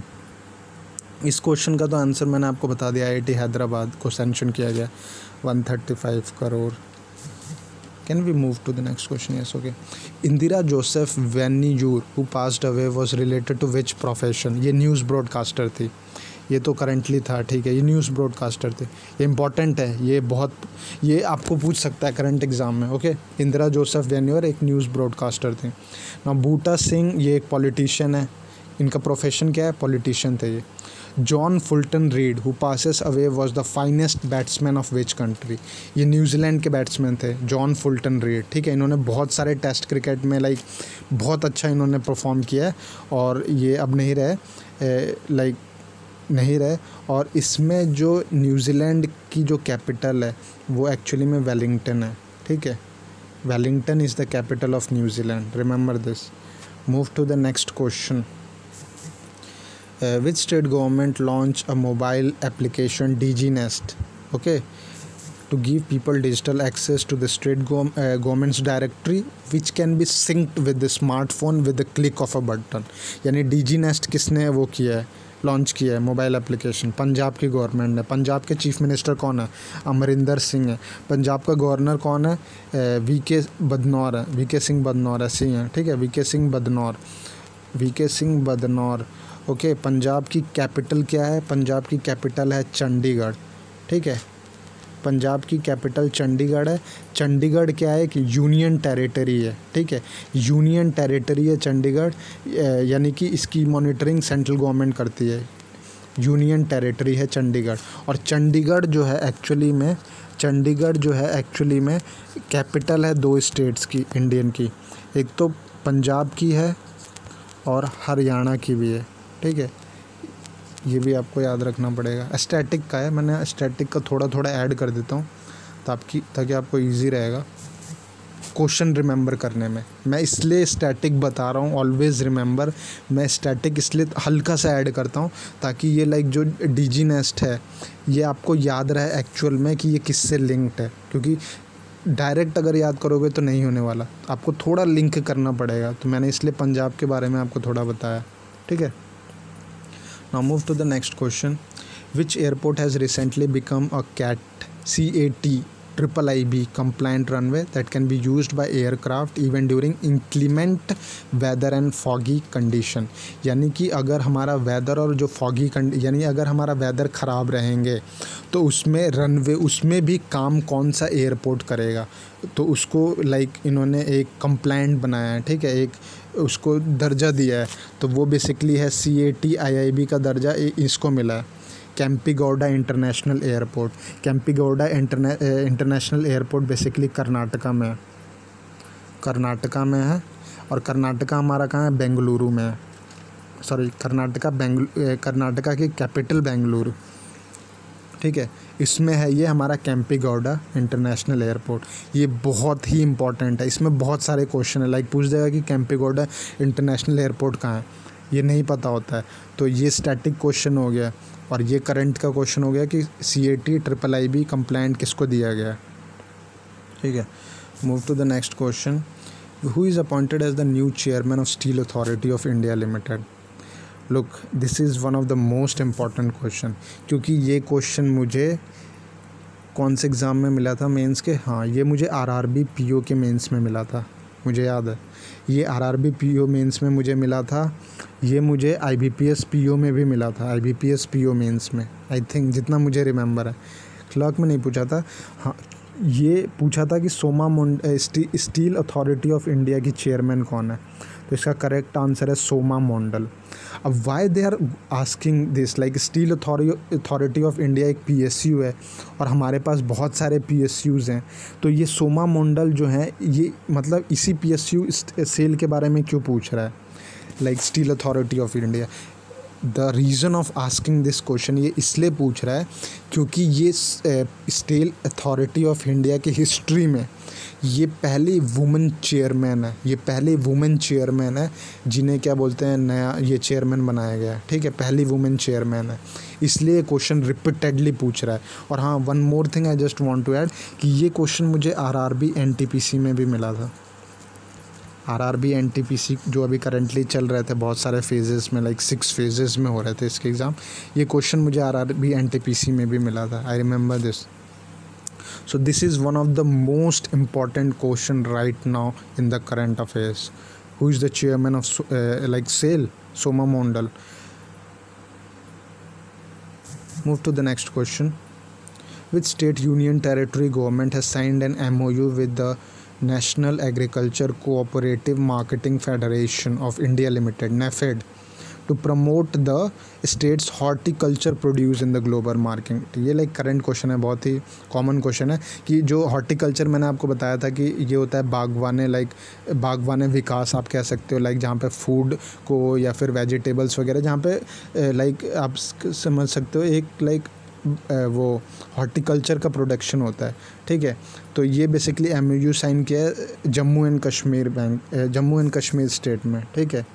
इस क्वेश्चन का तो आंसर मैंने आपको बता दिया, IIT हैदराबाद को सेंशन किया गया 135 crore. Can we move to the next question? Yes, okay. Indira Joseph Venniyoor who passed away was related to which profession? ये न्यूज़ ब्रॉडकास्टर थी, ये तो करंटली था। ठीक है, ये न्यूज़ ब्रॉडकास्टर थे, ये इंपॉर्टेंट है, ये बहुत, ये आपको पूछ सकता है करंट एग्ज़ाम में। ओके, इंदिरा जोसेफ वेन्यूर एक न्यूज़ ब्रॉडकास्टर थे। ना बूटा सिंह, ये एक पॉलिटिशियन है, इनका प्रोफेशन क्या है, पॉलिटिशियन थे ये। John Fulton Reid who passes away was the finest batsman of which country? ये न्यूजीलैंड के बैट्समैन थे जॉन फुलटन रीड। ठीक है, इन्होंने बहुत सारे टेस्ट क्रिकेट में लाइक बहुत अच्छा इन्होंने परफॉर्म किया है और ये अब नहीं रहे, लाइक नहीं रहे। और इसमें जो न्यूजीलैंड की जो कैपिटल है वो एक्चुअली में वेलिंगटन है। ठीक है, Wellington is the capital of New Zealand, remember this. Move to the next question. Which state government launched a mobile application DG Nest, okay, to give people digital access to the state government's directory which can be synced with the smartphone with the click of a button? यानी DG Nest किसने वो किया है, लॉन्च किया है मोबाइल एप्लीकेशन? पंजाब की गवर्नमेंट है। पंजाब के चीफ मिनिस्टर कौन है, अमरिंदर सिंह है। पंजाब का गवर्नर कौन है, वीके बदनौर है, वीके सिंह बदनौर ऐसे ही हैं। ठीक है, VK Singh Badnore, VK Singh Badnore. Okay, Punjab की कैपिटल क्या है, पंजाब की कैपिटल है चंडीगढ़। ठीक है, पंजाब की कैपिटल चंडीगढ़ है। चंडीगढ़ क्या है कि यूनियन टेरिटरी है। ठीक है, यूनियन टेरिटरी है चंडीगढ़, यानी कि इसकी मॉनिटरिंग सेंट्रल गवर्नमेंट करती है। यूनियन टेरिटरी है चंडीगढ़, और चंडीगढ़ जो है एक्चुअली में, चंडीगढ़ जो है एक्चुअली में कैपिटल है 2 स्टेट्स की इंडियन की, एक तो पंजाब की है और हरियाणा की भी है। ठीक है, ये भी आपको याद रखना पड़ेगा। स्टैटिक का है, मैंने स्टैटिक का थोड़ा थोड़ा ऐड कर देता हूँ ताकि आपको इजी रहेगा क्वेश्चन रिमेंबर करने में। मैं इसलिए स्टैटिक बता रहा हूँ, ऑलवेज रिमेंबर, मैं स्टैटिक इसलिए हल्का सा ऐड करता हूँ ताकि ये लाइक जो डीजी नेस्ट है ये आपको याद रहे एक्चुअल में कि ये किससे लिंक्ड है, क्योंकि डायरेक्ट अगर याद करोगे तो नहीं होने वाला, आपको थोड़ा लिंक करना पड़ेगा। तो मैंने इसलिए पंजाब के बारे में आपको थोड़ा बताया। ठीक है, now move to the next question. Which airport has recently become a CAT (CAT) compliant runway that can be used by aircraft even during inclement weather and foggy condition? यानी कि अगर हमारा वेदर और जो foggy condition, यानी अगर हमारा वेदर ख़राब रहेंगे तो उसमें रनवे, उसमें भी काम कौन सा एयरपोर्ट करेगा, तो उसको लाइक इन्होंने एक कंप्लाइंट बनाया है। ठीक है, एक उसको दर्जा दिया है, तो वो बेसिकली है CAT (IIB) का दर्जा इसको मिला है, Kempegowda international airport. Kempegowda international airport basically Karnataka में है, कर्नाटका में है, और कर्नाटका हमारा कहाँ है, बेंगलुरु में है। सॉरी, कर्नाटका की कैपिटल बेंगलुरु। ठीक है, इसमें है ये हमारा कैंपीगौड़ा इंटरनेशनल एयरपोर्ट। ये बहुत ही इंपॉर्टेंट है, इसमें बहुत सारे क्वेश्चन है, लाइक पूछ देगा कि कैंपीगौड़ा इंटरनेशनल एयरपोर्ट कहाँ है, ये नहीं पता होता है। तो ये स्टैटिक क्वेश्चन हो गया और ये करंट का क्वेश्चन हो गया कि CAT (IIIB) कंप्लाइंट किसको दिया गया। ठीक है, move to the next question. Who is appointed as the new chairman of steel authority of India limited? Look, this is one of the most important question, क्योंकि ये क्वेश्चन मुझे कौन से एग्ज़ाम में मिला था, मेंस के? हाँ, ये मुझे RRB PO के मेंस में मिला था, मुझे याद है। ये RRB PO मेंस में मुझे मिला था, ये मुझे IBPS PO में भी मिला था, IBPS PO मेंस में, आई थिंक, जितना मुझे रिमेंबर है। क्लर्क में नहीं पूछा था, हाँ ये पूछा था कि Soma Mondal, steel authority of India की चेयरमैन कौन है, तो इसका करेक्ट आंसर है सोमा मोंडल। अब why they are asking this, like steel authority of India एक PSU है और हमारे पास बहुत सारे PSUs हैं, तो ये सोमा मोंडल जो हैं, ये मतलब इसी PSU सेल के बारे में क्यों पूछ रहा है, like steel authority of India? The reason of asking this question ये इसलिए पूछ रहा है क्योंकि ये स्टील अथॉरिटी ऑफ इंडिया की हिस्ट्री में ये पहली वुमेन चेयरमैन है, जिन्हें क्या बोलते हैं नया ये चेयरमैन बनाया गया है, ठीक है, पहली वुमेन चेयरमैन है, इसलिए क्वेश्चन रिपीटेडली पूछ रहा है। और हाँ, one more thing I just want to add कि ये क्वेश्चन मुझे आरआरबी एनटीपीसी में भी मिला था। आरआरबी एनटीपीसी जो अभी करंटली चल रहे थे बहुत सारे फेजेस में, लाइक 6 फेजेस में हो रहे थे इसके एग्ज़ाम, ये क्वेश्चन मुझे आरआरबी एनटीपीसी में भी मिला था। I remember this. So this is one of the most important question right now in the current affairs. Who is the chairman of SAIL? Soma Mondal. Move to the next question. Which state union territory government has signed an MOU with the National Agriculture Cooperative Marketing Federation of India Limited, NAFED, to promote the state's horticulture produce in the global market? ये लाइक करंट क्वेश्चन है, बहुत ही कॉमन क्वेश्चन है कि जो हॉर्टिकल्चर मैंने आपको बताया था कि ये होता है बागवान, लाइक बागवान विकास आप कह सकते हो, लाइक जहाँ पे फूड को या फिर वेजिटेबल्स वगैरह जहाँ पे लाइक आप समझ सकते हो एक लाइक वो हॉर्टिकल्चर का प्रोडक्शन होता है, ठीक है। तो ये बेसिकली MOU साइन किया है जम्मू एंड कश्मीर स्टेट में, ठीक है।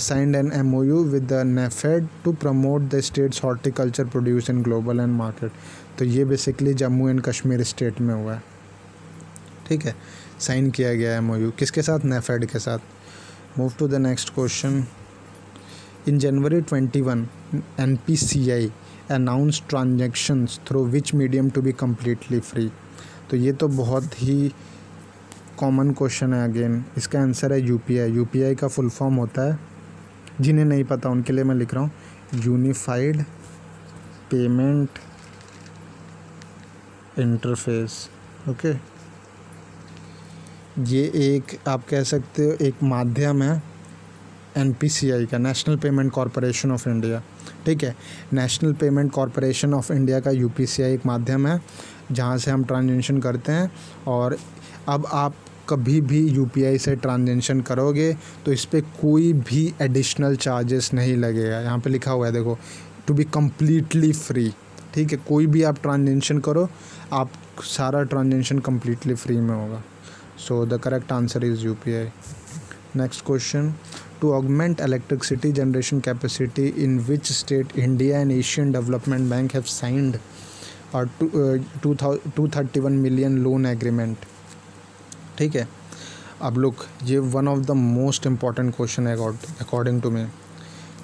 Signed an MOU with the NAFED to promote the state's horticulture produce in global and market. तो ये basically Jammu and Kashmir state में हुआ है, ठीक है, साइन किया गया है MOU। किसके साथ? NAFED के साथ। Move to the next question. In January 21, NPCI announced transactions through which medium to be completely free. तो ये तो बहुत ही कॉमन क्वेश्चन है। अगेन इसका आंसर है यूपीआई। यूपीआई का फुल फॉर्म होता है, जिन्हें नहीं पता उनके लिए मैं लिख रहा हूँ, यूनिफाइड पेमेंट इंटरफेस। ओके, ये एक आप कह सकते हो एक माध्यम है एनपीसीआई का, national payment corporation of India, ठीक है। National payment corporation of India का यूपीसीआई एक माध्यम है जहाँ से हम ट्रांजेक्शन करते हैं। और अब आप कभी भी यूपीआई से ट्रांजेक्शन करोगे तो इस पर कोई भी एडिशनल चार्जेस नहीं लगेगा। यहाँ पे लिखा हुआ है देखो, टू बी कम्प्लीटली फ्री, ठीक है। कोई भी आप ट्रांजेक्शन करो, आप सारा ट्रांजेक्शन कम्प्लीटली फ्री में होगा। So the correct answer is UPI. Next question, to augment electricity generation capacity in which state India and Asian development bank have signed और 231 मिलियन लोन एग्रीमेंट, ठीक है। अब लुक, ये one of the most important question है अकॉर्डिंग टू मी,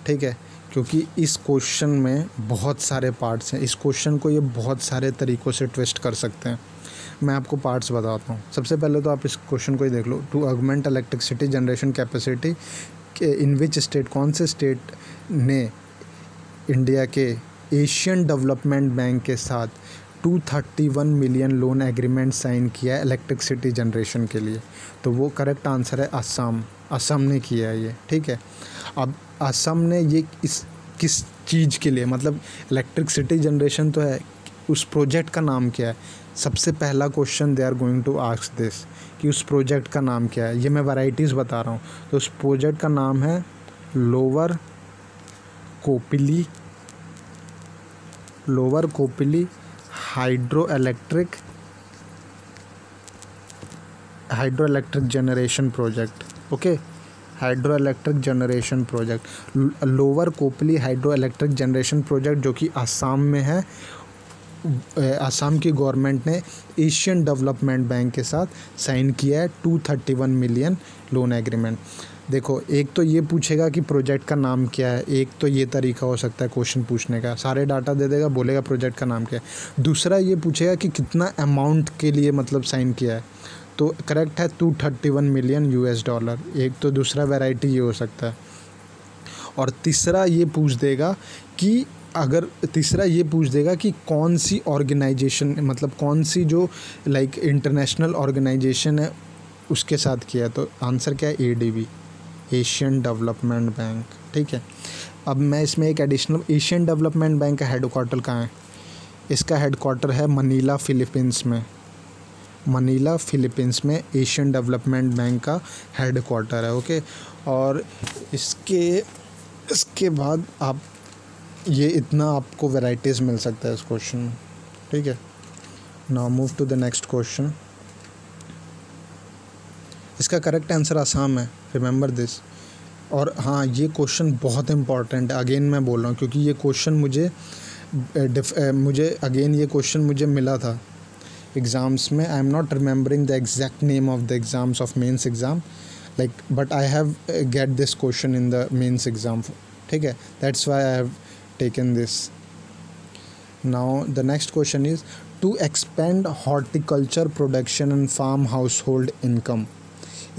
ठीक है, क्योंकि इस क्वेश्चन में बहुत सारे पार्ट्स हैं। इस क्वेश्चन को ये बहुत सारे तरीक़ों से ट्विस्ट कर सकते हैं। मैं आपको पार्ट्स बताता हूँ। सबसे पहले तो आप इस क्वेश्चन को ही देख लो, to augment electricity generation capacity in which state, कौन से स्टेट ने इंडिया के एशियन डेवलपमेंट बैंक के साथ 231 मिलियन लोन एग्रीमेंट साइन किया है इलेक्ट्रिसिटी जनरेशन के लिए? तो वो करेक्ट आंसर है असम। असम ने किया है ये, ठीक है। अब असम ने ये इस किस चीज़ के लिए, मतलब इलेक्ट्रिसिटी जनरेशन तो है, उस प्रोजेक्ट का नाम क्या है? सबसे पहला question they are going to ask this कि उस प्रोजेक्ट का नाम क्या है। ये मैं वैरायटीज़ बता रहा हूँ। तो उस प्रोजेक्ट का नाम है lower Kopili hydro electric generation project. Okay, hydro electric generation project, lower Kopili hydro electric generation project, जो कि आसाम में है। आसाम की गवर्नमेंट ने एशियन डेवलपमेंट बैंक के साथ साइन किया है 231 मिलियन लोन एग्रीमेंट। देखो, एक तो ये पूछेगा कि प्रोजेक्ट का नाम क्या है, एक तो ये तरीका हो सकता है क्वेश्चन पूछने का, सारे डाटा दे देगा, बोलेगा प्रोजेक्ट का नाम क्या है। दूसरा ये पूछेगा कि कितना अमाउंट के लिए मतलब साइन किया है, तो करेक्ट है 231 मिलियन US डॉलर। एक तो दूसरा वैरायटी ये हो सकता है। और तीसरा ये पूछ देगा कि कौन सी ऑर्गेनाइजेशन, मतलब कौन सी जो लाइक इंटरनेशनल ऑर्गेनाइजेशन है उसके साथ किया है। तो आंसर क्या है? ADB, एशियन डेवलपमेंट बैंक, ठीक है। अब मैं इसमें एक एडिशनल, एशियन डेवलपमेंट बैंक का हेडक्वार्टर कहाँ है? इसका हेडक्वार्टर है मनीला, फ़िलीपींस में। मनीला फ़िलीपींस में एशियन डेवलपमेंट बैंक का हेडक्वार्टर है। ओके, और इसके इसके बाद आप ये इतना आपको वैराइटीज़ मिल सकता है इस क्वेश्चन में, ठीक है। Now move to the next question. इसका करेक्ट आंसर आसाम है, रिमेंबर दिस। और हाँ, ये क्वेश्चन बहुत इंपॉर्टेंट है, अगेन मैं बोल रहा हूँ, क्योंकि ये क्वेश्चन मुझे मिला था एग्ज़ाम्स में। I am not remembering the exact name of the exams of mains exam like, but I have get this question in the mains exam, ठीक है। That's why I have taken this. Now the next question is to expand horticulture production and farm household income,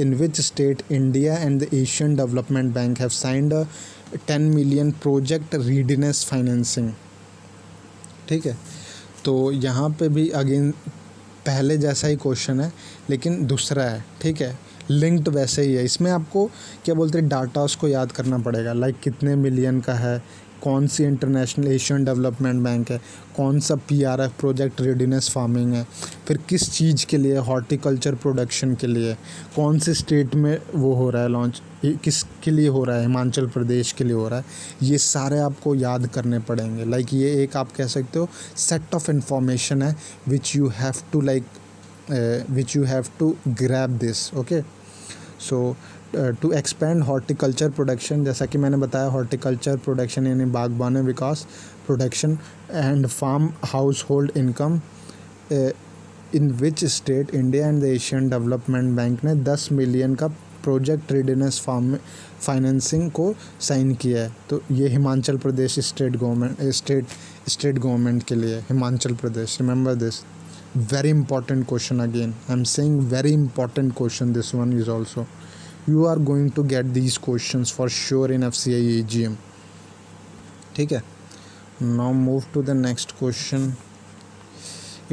in which state India and the Asian Development Bank have signed a 10 million project readiness financing, ठीक है। तो यहाँ पे भी अगेन पहले जैसा ही क्वेश्चन है, लेकिन दूसरा है, ठीक है, लिंक्ड वैसे ही है। इसमें आपको क्या बोलते हैं, डाटा उसको याद करना पड़ेगा, लाइक कितने मिलियन का है, कौन सी इंटरनेशनल एशियन डेवलपमेंट बैंक है, कौन सा पीआरएफ प्रोजेक्ट रेडीनेस फार्मिंग है, फिर किस चीज़ के लिए, हॉर्टिकल्चर प्रोडक्शन के लिए, कौन से स्टेट में वो हो रहा है लॉन्च, किस के लिए हो रहा है, हिमाचल प्रदेश के लिए हो रहा है, ये सारे आपको याद करने पड़ेंगे। लाइक ये एक आप कह सकते हो सेट ऑफ इंफॉर्मेशन है which you have to grab this, okay. So to expand horticulture production, जैसा कि मैंने बताया, हॉर्टिकल्चर प्रोडक्शन यानी बागबानी विकास production and farm household income, in which state India and the Asian development bank ने 10 मिलियन का प्रोजेक्ट रेडीनेस फाइनेंसिंग को साइन किया है। तो ये हिमाचल प्रदेश स्टेट गवर्नमेंट के लिए, Himachal Pradesh, remember this. Very important question, again I am saying very important question, this one is also, you are going to get these questions for sure in FCI AGM, ठीक है। Now move to the next question.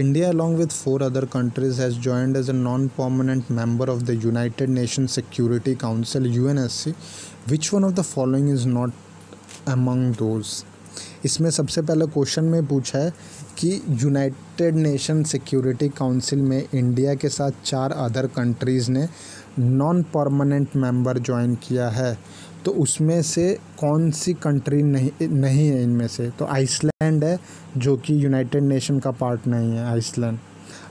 India along with 4 other countries has joined as a non-permanent member of the United Nations Security Council UNSC. Which one of the following is not among those? इसमें सबसे पहले क्वेश्चन में पूछा है कि यूनाइटेड नेशन सिक्योरिटी काउंसिल में इंडिया के साथ 4 अदर कंट्रीज़ ने नॉन परमानेंट मेंबर ज्वाइन किया है, तो उसमें से कौन सी कंट्री नहीं है इनमें से। तो आइसलैंड है, जो कि यूनाइटेड नेशन का पार्ट नहीं है, आइसलैंड।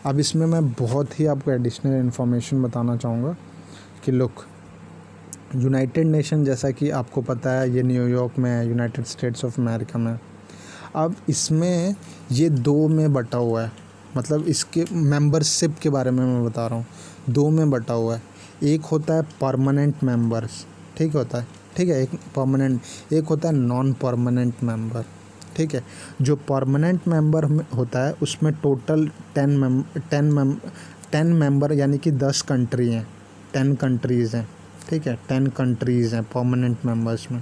अब इसमें मैं बहुत ही आपको एडिशनल इन्फॉर्मेशन बताना चाहूँगा कि लुक, यूनाइटेड नेशन जैसा कि आपको पता है ये न्यूयॉर्क में है, यूनाइटेड स्टेट्स ऑफ अमेरिका में। अब इसमें ये 2 में बटा हुआ है, मतलब इसके मेंबरशिप के बारे में मैं बता रहा हूँ, 2 में बटा हुआ है। एक होता है परमानेंट मेंबर्स, ठीक होता है, ठीक है, एक परमानेंट, एक होता है नॉन परमानेंट मेंबर, ठीक है। जो परमानेंट मेंबर होता है उसमें टोटल 10 मेंबर यानी कि 10 कंट्री हैं, 10 कंट्रीज़ हैं, ठीक है, 10 कंट्रीज़ हैं परमानेंट मेंबर्स में।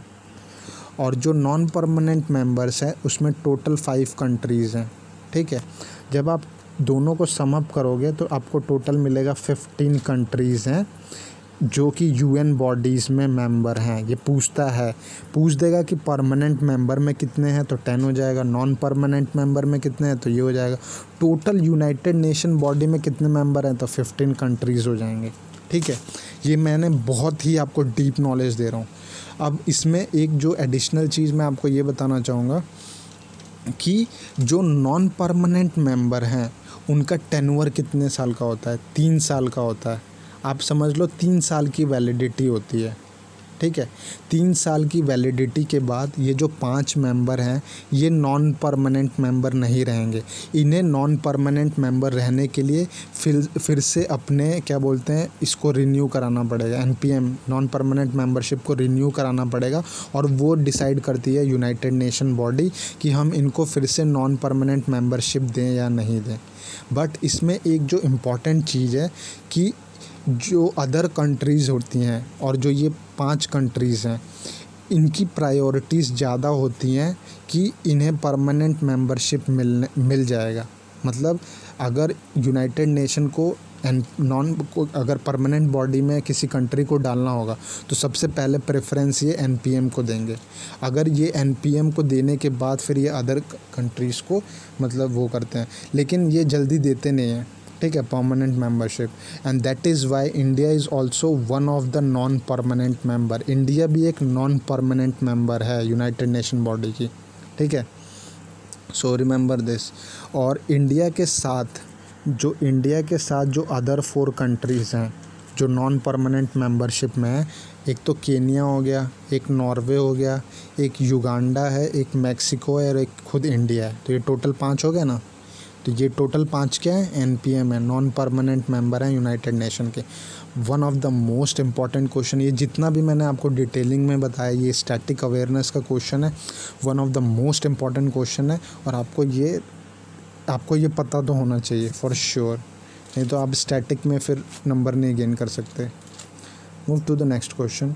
और जो नॉन परमानेंट मेंबर्स हैं उसमें टोटल 5 कंट्रीज़ हैं, ठीक है। जब आप दोनों को सम अप करोगे तो आपको टोटल मिलेगा 15 कंट्रीज़ हैं जो कि यूएन बॉडीज़ में मेंबर हैं। ये पूछता है, पूछ देगा कि परमानेंट मेंबर में कितने हैं, तो 10 हो जाएगा, नॉन परमानेंट मेंबर में कितने हैं, तो ये हो जाएगा। टोटल यूनाइटेड नेशन बॉडी में कितने मेंबर हैं, तो 15 कंट्रीज़ हो जाएंगे, ठीक है। ये मैंने बहुत ही आपको डीप नॉलेज दे रहा हूँ। अब इसमें एक जो एडिशनल चीज़ मैं आपको ये बताना चाहूँगा कि जो नॉन परमानेंट मेंबर हैं उनका टेन्योर कितने साल का होता है, 3 साल का होता है। आप समझ लो 3 साल की वैलिडिटी होती है, ठीक है। 3 साल की वैलिडिटी के बाद ये जो 5 मेंबर हैं ये नॉन परमानेंट मेंबर नहीं रहेंगे। इन्हें नॉन परमानेंट मेंबर रहने के लिए फिर से अपने क्या बोलते हैं, इसको रिन्यू कराना पड़ेगा, एनपीएम, नॉन परमानेंट मेंबरशिप को रिन्यू कराना पड़ेगा। और वो डिसाइड करती है यूनाइटेड नेशन बॉडी कि हम इनको फिर से नॉन परमानेंट मेंबरशिप दें या नहीं दें। बट इसमें एक जो इम्पॉर्टेंट चीज़ है कि जो अदर कंट्रीज़ होती हैं और जो ये 5 कंट्रीज़ हैं इनकी प्रायोरिटीज़ ज़्यादा होती हैं कि इन्हें परमानेंट मेंबरशिप मिल जाएगा। मतलब अगर यूनाइटेड नेशन को अगर परमानेंट बॉडी में किसी कंट्री को डालना होगा तो सबसे पहले प्रेफरेंस ये एनपीएम को देंगे। अगर ये एनपीएम को देने के बाद फिर ये अदर कंट्रीज़ को मतलब वो करते हैं, लेकिन ये जल्दी देते नहीं हैं। ठीक है, permanent membership. And that is why India is also one of the non permanent member. India भी एक नॉन परमानेंट मेंबर है यूनाइटेड नेशन बॉडी की, ठीक है। So remember this. और इंडिया के साथ जो अदर 4 कंट्रीज़ हैं जो नॉन परमानेंट मेंबरशिप में है, एक तो केन्या हो गया, एक नॉर्वे हो गया, एक युगांडा है, एक मैक्सिको है और एक खुद इंडिया है। तो ये टोटल 5 हो गया ना। तो ये टोटल 5 क्या है, एनपीएम है, नॉन परमानेंट मेंबर हैं यूनाइटेड नेशन के। One of the most important question, ये जितना भी मैंने आपको डिटेलिंग में बताया ये स्टैटिक अवेयरनेस का क्वेश्चन है, one of the most important question है। और आपको ये पता तो होना चाहिए फॉर श्योर, नहीं तो आप स्टैटिक में फिर नंबर नहीं गेन कर सकते। Move to the next question.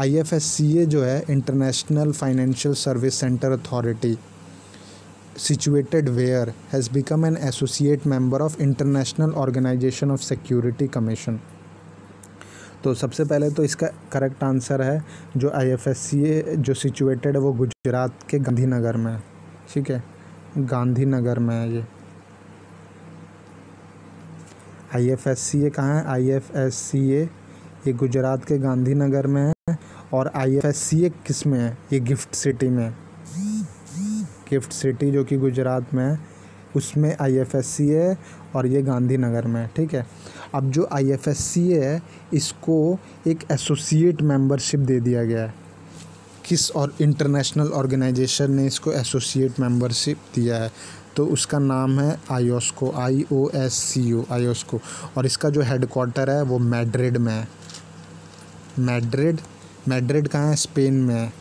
IFSCA जो है, international financial service centre authority, situated where, has become an associate member of International Organization of Security Commission। तो सबसे पहले तो इसका करेक्ट आंसर है जो IFSCA जो situated है वो गुजरात के गांधीनगर में है, ठीक है, गांधीनगर में है ये। IFSCA कहाँ है, IFSCA ये गुजरात के गांधीनगर में है। और IFSCA किस में है, ये गिफ्ट सिटी में है, गिफ्ट सिटी जो कि गुजरात में है उसमें IFSCA है और ये गांधीनगर में है, ठीक है। अब जो IFSCA है इसको एक एसोसिएट मेंबरशिप दे दिया गया है, किस और इंटरनेशनल ऑर्गेनाइजेशन ने इसको एसोसिएट मेंबरशिप दिया है, तो उसका नाम है आयोस्को, IOSCO, आयोस्को। और इसका जो हेडक्वार्टर है वो मैड्रिड में है। मैड्रिड कहाँ है, स्पेन में है।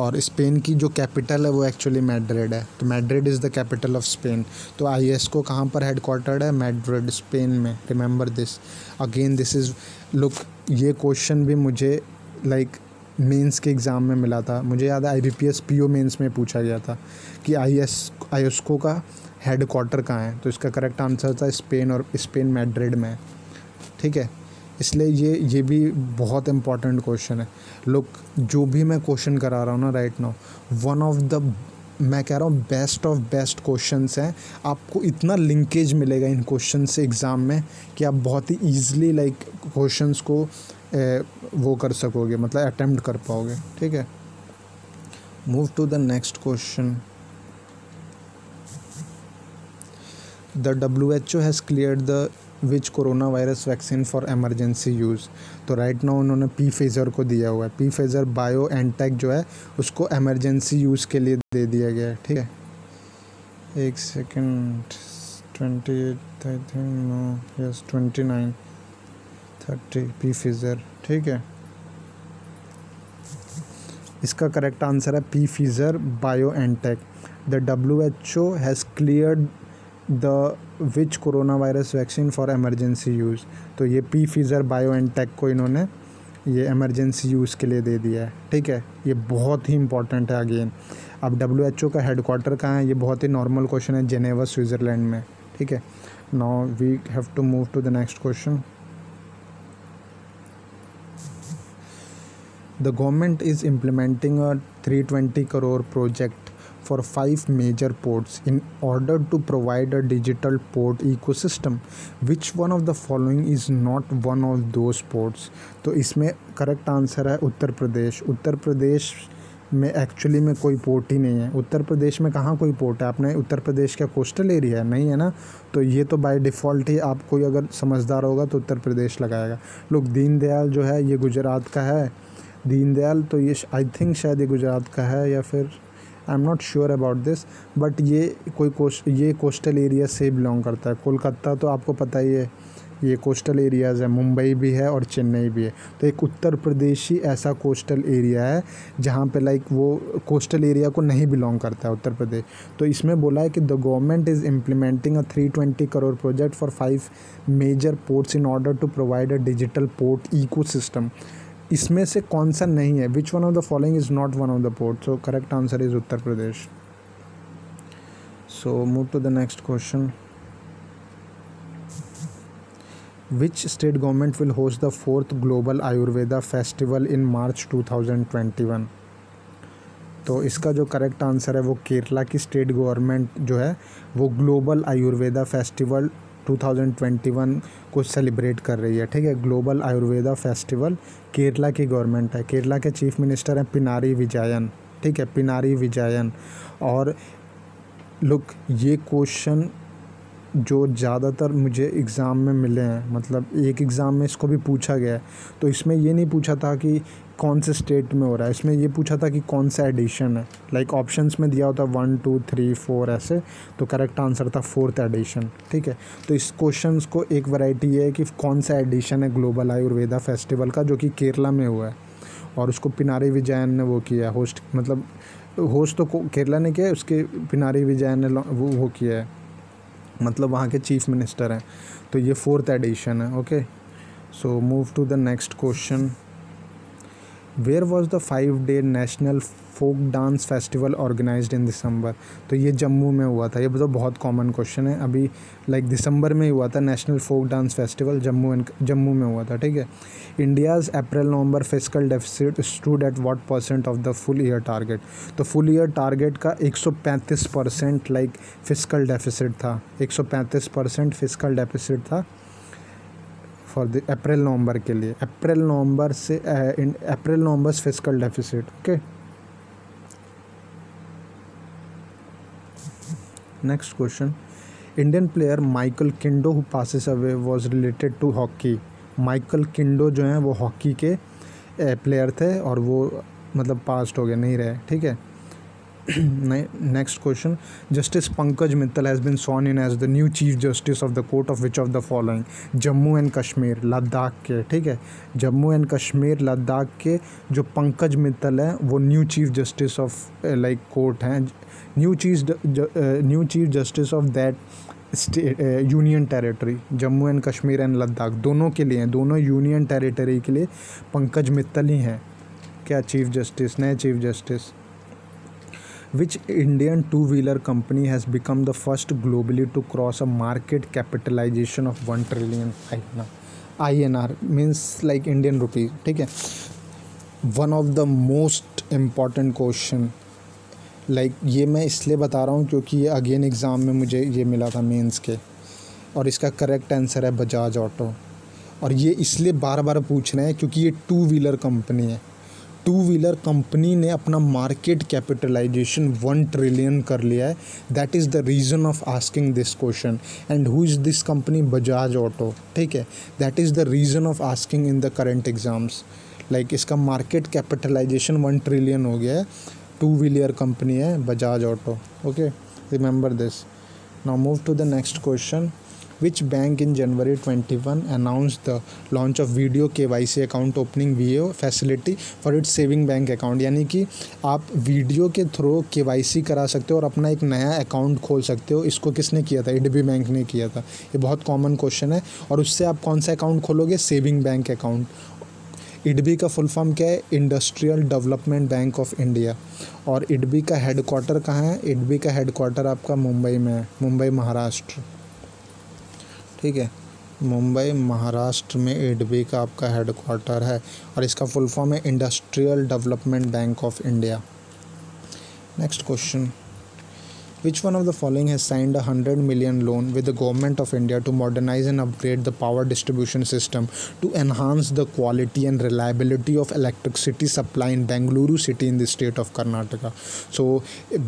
और स्पेन की जो कैपिटल है वो एक्चुअली मैड्रिड है, तो Madrid is the capital of Spain. तो ISCO कहाँ पर हेडक्वार्टर्ड है, मैड्रिड, स्पेन में। Remember this. Again this is, look ये क्वेश्चन भी मुझे मेंस के एग्ज़ाम में मिला था, मुझे याद है IBPS PO मेंस में पूछा गया था कि ISCO का हेडक्वार्टर कहाँ है, तो इसका करेक्ट आंसर था स्पेन, और स्पेन मैड्रिड में, ठीक है। इसलिए ये भी बहुत इंपॉर्टेंट क्वेश्चन है। लुक जो भी मैं क्वेश्चन करा रहा हूँ ना right now, one of the, मैं कह रहा हूँ बेस्ट ऑफ बेस्ट क्वेश्चंस हैं। आपको इतना लिंकेज मिलेगा इन क्वेश्चन से एग्ज़ाम में कि आप बहुत ही ईजिली क्वेश्चंस को वो कर सकोगे, मतलब अटेम्प्ट कर पाओगे, ठीक है। Move to the next question. The WHO has cleared the which corona virus vaccine for emergency use. तो राइट नाउ उन्होंने Pfizer को दिया हुआ है, Pfizer BioNTech जो है उसको एमरजेंसी यूज़ के लिए दे दिया गया है, ठीक है। एक second, 28 I think, no yes 29 30 Pfizer, ठीक है। इसका करेक्ट आंसर है Pfizer BioNTech। The WHO has cleared the which corona virus vaccine for emergency use. तो ये Pfizer BioNTech को इन्होंने ये एमरजेंसी यूज़ के लिए दे दिया है, ठीक है। ये बहुत ही इंपॉर्टेंट है अगेन। अब WHO का हेडक्वार्टर कहाँ है, ये बहुत ही नॉर्मल क्वेश्चन है, जेनेवा, स्विट्ज़रलैंड में, ठीक है। Now we have to move to the next question. The government is implementing a 320 crore project for 5 major ports in order to provide a digital port ecosystem. Which one of the following is not one of those ports? तो इसमें correct answer है उत्तर प्रदेश। उत्तर प्रदेश में एक्चुअली में कोई पोर्ट ही नहीं है। उत्तर प्रदेश में कहाँ कोई पोर्ट है, आपने उत्तर प्रदेश का कोस्टल एरिया नहीं है ना, तो ये तो बाय डिफ़ॉल्ट ही आप कोई अगर समझदार होगा तो उत्तर प्रदेश लगाएगा। लोग दीनदयाल जो है ये गुजरात का है, दीनदयाल, तो ये आई थिंक शायद ये गुजरात का है या फिर I am not sure about this, but ये कोस्टल एरिया से बिलोंग करता है। कोलकाता तो आपको पता ही है ये कोस्टल एरियाज़ है, मुंबई भी है और चेन्नई भी है। तो एक उत्तर प्रदेश ही ऐसा कोस्टल एरिया है जहाँ पे वो कोस्टल एरिया को नहीं बिलोंग करता है उत्तर प्रदेश। तो इसमें बोला है कि the government is implementing a 320 crore project for 5 major ports in order to provide a digital port ecosystem. इसमें से कौन सा नहीं है, which one of the following is not one of the port. So correct answer is Uttar Pradesh. So move to the next question. Which state government will host the 4th global Ayurveda festival in March 2021। तो इसका जो करेक्ट आंसर है वो केरला की स्टेट गवर्नमेंट जो है वो ग्लोबल आयुर्वेदा फेस्टिवल 2021 को सेलिब्रेट कर रही है, ठीक है। ग्लोबल आयुर्वेदा फेस्टिवल केरला की गवर्नमेंट है, केरला के चीफ मिनिस्टर हैं पिनारी विजयन, ठीक है, पिनारी विजयन। और लुक, ये क्वेश्चन जो ज़्यादातर मुझे एग्ज़ाम में मिले हैं, मतलब एक एग्ज़ाम में इसको भी पूछा गया है, तो इसमें ये नहीं पूछा था कि कौन से स्टेट में हो रहा है, इसमें ये पूछा था कि कौन सा एडिशन है। लाइक ऑप्शंस में दिया होता 1 2 3 4 ऐसे, तो करेक्ट आंसर था 4th एडिशन, ठीक है। तो इस क्वेश्चन को एक वैरायटी ये है कि कौन सा एडिशन है ग्लोबल आयुर्वेदा फेस्टिवल का, जो कि केरला में हुआ है, और उसको पिनारी विजयन ने वो किया होस्ट, मतलब होस्ट तो केरला ने किया, उसके पिनारी विजयन ने वो किया है, मतलब वहाँ के चीफ मिनिस्टर हैं। तो ये 4th एडिशन है, okay. So move to the next question. Where was the 5-day national folk dance festival organised in December? तो ये जम्मू में हुआ था। ये तो बहुत कॉमन क्वेश्चन है, अभी लाइक दिसंबर में ही हुआ था। National folk dance festival Jammu में हुआ था, ठीक है। India's April November fiscal deficit stood at what percent of the full year target? तो फुल ईयर टारगेट का 135% लाइक फिस्कल डेफिसिट था, 135% फिस्कल डेफिसिट था फॉर द अप्रैल नवंबर के लिए, April November fiscal deficit, okay. Next question. Indian player Michael Kindo who passes away was related to hockey. Michael Kindo जो हैं वो हॉकी के प्लेयर थे और वो मतलब पास्ट हो गए, नहीं रहे, ठीक है। Next question. Justice Pankaj Mittal has been sworn in as the new chief justice of the court of which of the following? Jammu and Kashmir, Ladakh के, ठीक है, जम्मू एंड कश्मीर लद्दाख के जो पंकज मित्तल हैं वो new chief justice of like court हैं, new chief justice of that state union territory. Jammu and Kashmir and Ladakh दोनों के लिए हैं, दोनों यूनियन टेरिटरी के लिए पंकज मित्तल ही हैं क्या चीफ जस्टिस, नए chief justice. Which Indian two-wheeler company has become the first globally to cross a market capitalization of 1 trillion INR? INR means like Indian rupee, ठीक है। One of the most important question, like ये मैं इसलिए बता रहा हूँ क्योंकि ये अगेन एग्ज़ाम में मुझे ये मिला था मेंस के, और इसका करेक्ट आंसर है बजाज ऑटो। और ये इसलिए बार बार पूछ रहे हैं क्योंकि ये टू व्हीलर कंपनी है, टू व्हीलर कंपनी ने अपना मार्केट कैपिटलाइजेशन 1 ट्रिलियन कर लिया है। That is the reason of asking this question. And who is this company? Bajaj auto, ठीक है। That is the reason of asking in the current exams, like इसका मार्केट कैपिटलाइजेशन 1 ट्रिलियन हो गया है, टू व्हीलर कंपनी है Bajaj auto, okay, remember this. Now move to the next question. Which bank in January 21 announced the launch of video KYC account opening VAO facility for its saving bank account? यानी कि आप वीडियो के थ्रू KYC करा सकते हो और अपना एक नया अकाउंट खोल सकते हो। इसको किसने किया था? IDB बैंक ने किया था। ये बहुत कॉमन क्वेश्चन है, और उससे आप कौन सा अकाउंट खोलोगे? Saving bank account. IDB का फुल फॉर्म क्या है? Industrial development bank of India. और IDB का हेड क्वार्टर कहाँ है? IDB का हेड क्वार्टर आपका मुंबई में है, मुंबई महाराष्ट्र, ठीक है, मुंबई महाराष्ट्र में IDB का आपका हेड क्वार्टर है, और इसका फुल फॉर्म है industrial development bank of India. Next question. Which one of the following has signed a 100 million loan with the government of India to modernize and upgrade the power distribution system to enhance the quality and reliability of electricity supply in Bengaluru city in the state of Karnataka? So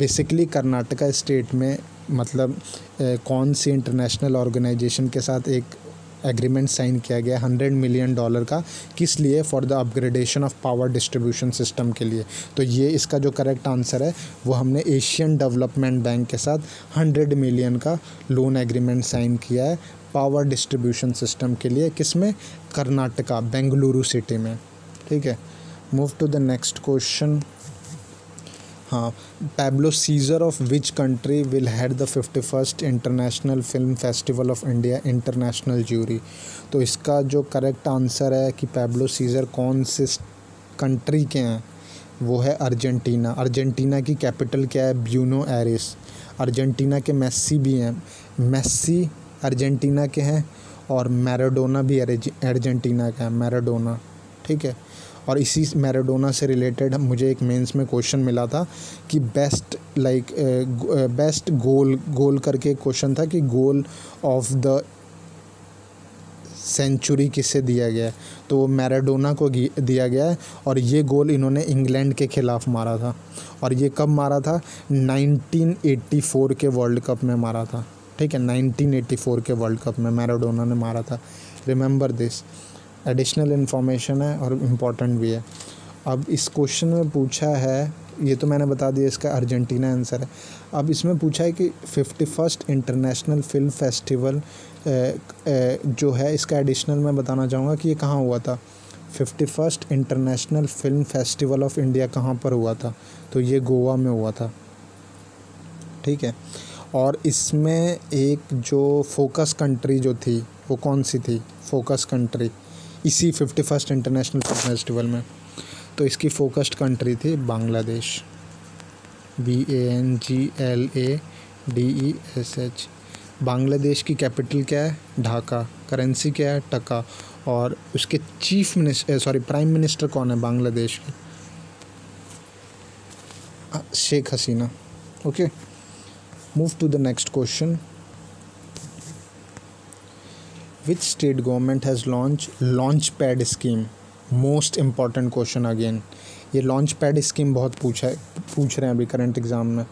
basically Karnataka state में मतलब कौन सी इंटरनेशनल ऑर्गेनाइजेशन के साथ एक एग्रीमेंट साइन किया गया $100 मिलियन का, किस लिए? For the upgradation of power distribution system के लिए। तो ये इसका जो करेक्ट आंसर है वो हमने एशियन डेवलपमेंट बैंक के साथ 100 मिलियन का लोन एग्रीमेंट साइन किया है पावर डिस्ट्रीब्यूशन सिस्टम के लिए, किस में? कर्नाटका, बेंगलुरु सिटी में, ठीक है। Move to the next question. हाँ, Pablo Cesar of which country will head the 51st international film festival of India international jury? तो इसका जो करेक्ट आंसर है कि पैब्लो सीजर कौन से कंट्री के हैं, वो है अर्जेंटीना। अर्जेंटीना की कैपिटल क्या है? Buenos Aires. अर्जेंटीना के मेस्सी भी हैं, मेस्सी अर्जेंटीना के हैं, और मैराडोना भी अर्जेंटीना का है, मैराडोना, ठीक है। और इसी मैराडोना से रिलेटेड मुझे एक मेंस में क्वेश्चन मिला था कि बेस्ट गोल करके क्वेश्चन था कि गोल ऑफ द सेंचुरी किससे दिया गया है, तो वो मैराडोना को दिया गया है। और ये गोल इन्होंने इंग्लैंड के ख़िलाफ़ मारा था, और ये कब मारा था, 1984 के वर्ल्ड कप में मारा था। ठीक है, 1984 के वर्ल्ड कप में मैराडोना ने मारा था। रिमेंबर दिस, एडिशनल इन्फॉर्मेशन है और इम्पॉर्टेंट भी है। अब इस क्वेश्चन में पूछा है, ये तो मैंने बता दिया, इसका अर्जेंटीना आंसर है। अब इसमें पूछा है कि 51st इंटरनेशनल फिल्म फेस्टिवल जो है, इसका एडिशनल मैं बताना चाहूँगा कि ये कहाँ हुआ था। 51st international film festival of India कहाँ पर हुआ था, तो ये गोवा में हुआ था। ठीक है, और इसमें एक जो फोकस कंट्री जो थी, वो कौन सी थी फोकस कंट्री इसी 51st इंटरनेशनल फिल्म फेस्टिवल में, तो इसकी फोकस्ड कंट्री थी बांग्लादेश, BANGLADESH। बांग्लादेश की कैपिटल क्या है, ढाका। करेंसी क्या है, टका। और उसके chief minister, sorry prime minister कौन है बांग्लादेश के, Sheikh Hasina. Okay, move to the next question. Which state government has launched launchpad scheme? Most important question again. ये launchpad scheme बहुत पूछ रहे हैं अभी current exam में।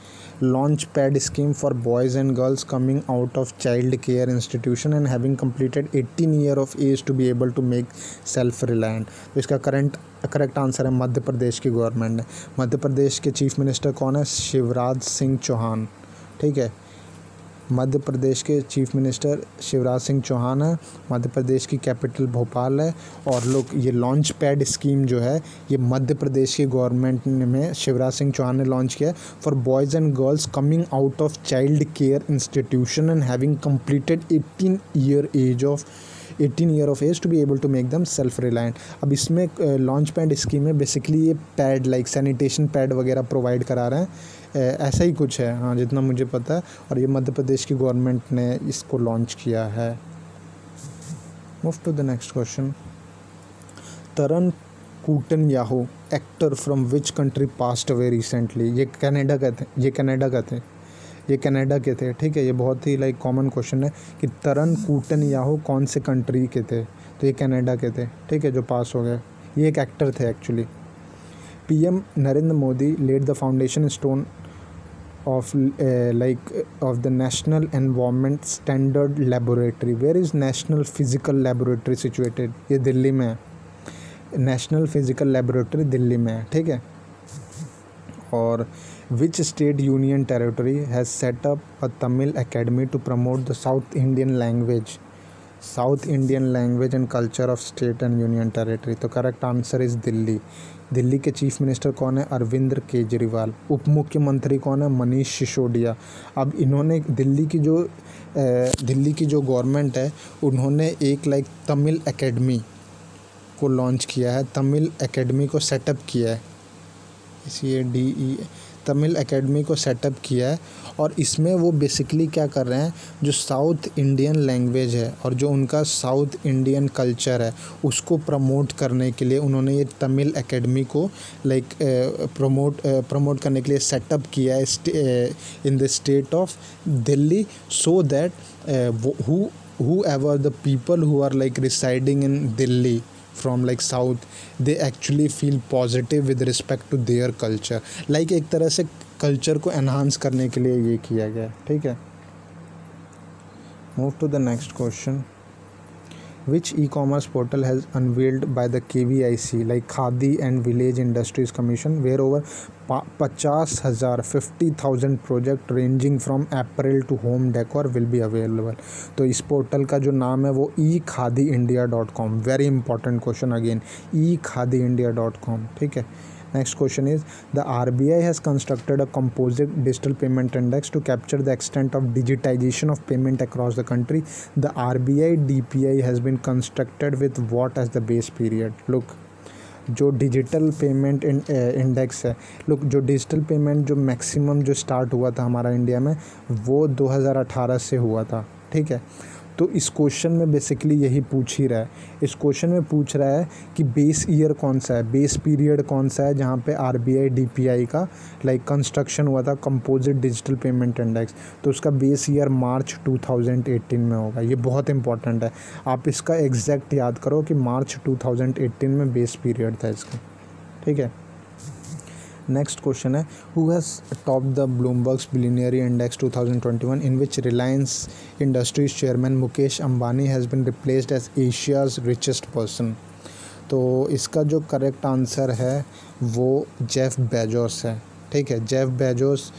Launchpad scheme for boys and girls coming out of child care institution and having completed 18 year of age to be able to make self reliant। तो इसका करेक्ट आंसर है मध्य प्रदेश की गवर्नमेंट ने। मध्य प्रदेश के चीफ मिनिस्टर कौन है, शिवराज सिंह चौहान। ठीक है, मध्य प्रदेश के चीफ मिनिस्टर शिवराज सिंह चौहान है। मध्य प्रदेश की कैपिटल भोपाल है। और लोग, ये लॉन्च पैड स्कीम जो है, ये मध्य प्रदेश की गवर्नमेंट में शिवराज सिंह चौहान ने लॉन्च किया है, for boys and girls coming out of child care institution and having completed 18 year of age to be able to make them self reliant. अब इसमें लॉन्च पैड स्कीम में बेसिकली ये पैड, लाइक सैनिटेशन पैड वगैरह प्रोवाइड करा रहे हैं, ऐसा ही कुछ है, हाँ, जितना मुझे पता है। और ये मध्य प्रदेश की गवर्नमेंट ने इसको लॉन्च किया है। Move to the next question. Taran कूटनयाहू actor from which country passed away recently? ये कनाडा के थे। ठीक है, ये बहुत ही लाइक कॉमन क्वेश्चन है कि तरन कूटनयाहू कौन से कंट्री के थे, तो ये कनाडा के थे। ठीक है, जो पास हो गए। ये एक एक्टर थे actually. PM Narendra Modi laid the foundation stone of the National Environment Standard Laboratory. Where is National Physical Laboratory situated? ये दिल्ली में है। National Physical Laboratory दिल्ली में है। ठीक है। और which state union territory has set up a Tamil academy to promote the South Indian language and culture of state and union territory? तो correct answer is Delhi. Delhi के चीफ मिनिस्टर कौन है, अरविंद केजरीवाल। उप मुख्यमंत्री कौन है, मनीष सिसोदिया। अब इन्होंने दिल्ली की जो गवर्नमेंट है, उन्होंने एक लाइक तमिल एकेडमी को लॉन्च किया है, तमिल एकेडमी को सेटअप किया है, तमिल एकेडमी को सेटअप किया है। और इसमें वो बेसिकली क्या कर रहे हैं, जो साउथ इंडियन लैंग्वेज है और जो उनका साउथ इंडियन कल्चर है, उसको प्रमोट करने के लिए उन्होंने ये तमिल एकेडमी को लाइक प्रमोट करने के लिए सेटअप किया है in the state of Delhi, so that whoever the people who are like residing in Delhi from like south, they actually feel positive with respect to their culture. Like एक तरह से कल्चर को एनहांस करने के लिए ये किया गया। ठीक है, move to the next question. Which e commerce portal has unveiled by the KVIC like Khadi and village industries commission, where over 50,000 project ranging from apparel to home decor will be available? तो इस पोर्टल का जो नाम है वो ekhadiindia.com। Very important question again, ekhadiindia.com। ठीक है, next question is the RBI has constructed a composite digital payment index to capture the extent of digitization of payment across the country. The RBI DPI has been constructed with what as the base period? Look, जो डिजिटल पेमेंट इंडेक्स है, लुक, जो डिजिटल पेमेंट जो मैक्सिमम जो स्टार्ट हुआ था हमारा इंडिया में, वो 2018 से हुआ था। ठीक है, तो इस क्वेश्चन में बेसिकली यही पूछ ही रहा है। इस क्वेश्चन में पूछ रहा है कि बेस ईयर कौन सा है, बेस पीरियड कौन सा है जहाँ पे आरबीआई डीपीआई का कंस्ट्रक्शन हुआ था कंपोजिट डिजिटल पेमेंट इंडेक्स, तो उसका बेस ईयर मार्च 2018 में होगा। ये बहुत इंपॉर्टेंट है, आप इसका एग्जैक्ट याद करो कि मार्च 2018 में बेस पीरियड था इसका, ठीक है। नेक्स्ट क्वेश्चन है, who has top the Bloomberg's billionaire index 2021 in which Reliance industries chairman Mukesh Ambani has been replaced as Asia's richest person. तो इसका जो करेक्ट आंसर है वो जेफ बेजोस है, ठीक है। जेफ बेजोस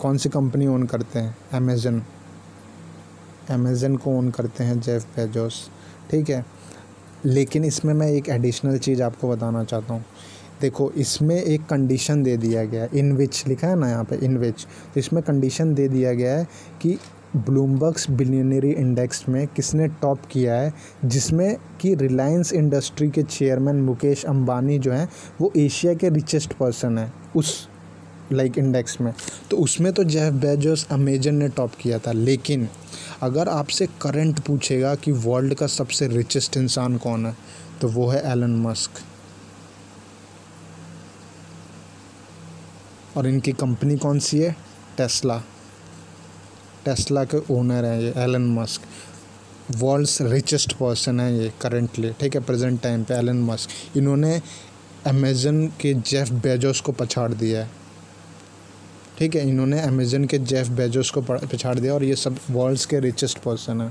कौन सी कंपनी ओन करते हैं? अमेज़न, अमेज़न को ओन करते हैं जेफ बेजोस, ठीक है। लेकिन इसमें मैं एक एडिशनल चीज़ आपको बताना चाहता हूँ। देखो इसमें एक कंडीशन दे दिया गया है, इन विच लिखा है ना यहाँ पे, इन विच, तो इसमें कंडीशन दे दिया गया है कि ब्लूमबर्ग्स बिलियनरी इंडेक्स में किसने टॉप किया है, जिसमें कि रिलायंस इंडस्ट्री के चेयरमैन मुकेश अंबानी जो हैं वो एशिया के रिचेस्ट पर्सन हैं उस इंडेक्स में। तो उसमें तो जेफ बेजोस अमेज़न ने टॉप किया था। लेकिन अगर आपसे करंट पूछेगा कि वर्ल्ड का सबसे रिचेस्ट इंसान कौन है, तो वो है एलन मस्क। और इनकी कंपनी कौन सी है? टेस्ला, टेस्ला के ओनर हैं ये Elon Musk. World's richest person है ये करंटली, ठीक है, प्रेजेंट टाइम पे एलन मस्क। इन्होंने अमेज़न के जेफ बेजोस को पछाड़ दिया है, ठीक है, इन्होंने अमेज़न के जेफ बेजोस को पछाड़ दिया और ये सब वर्ल्ड्स के रिचेस्ट पर्सन है।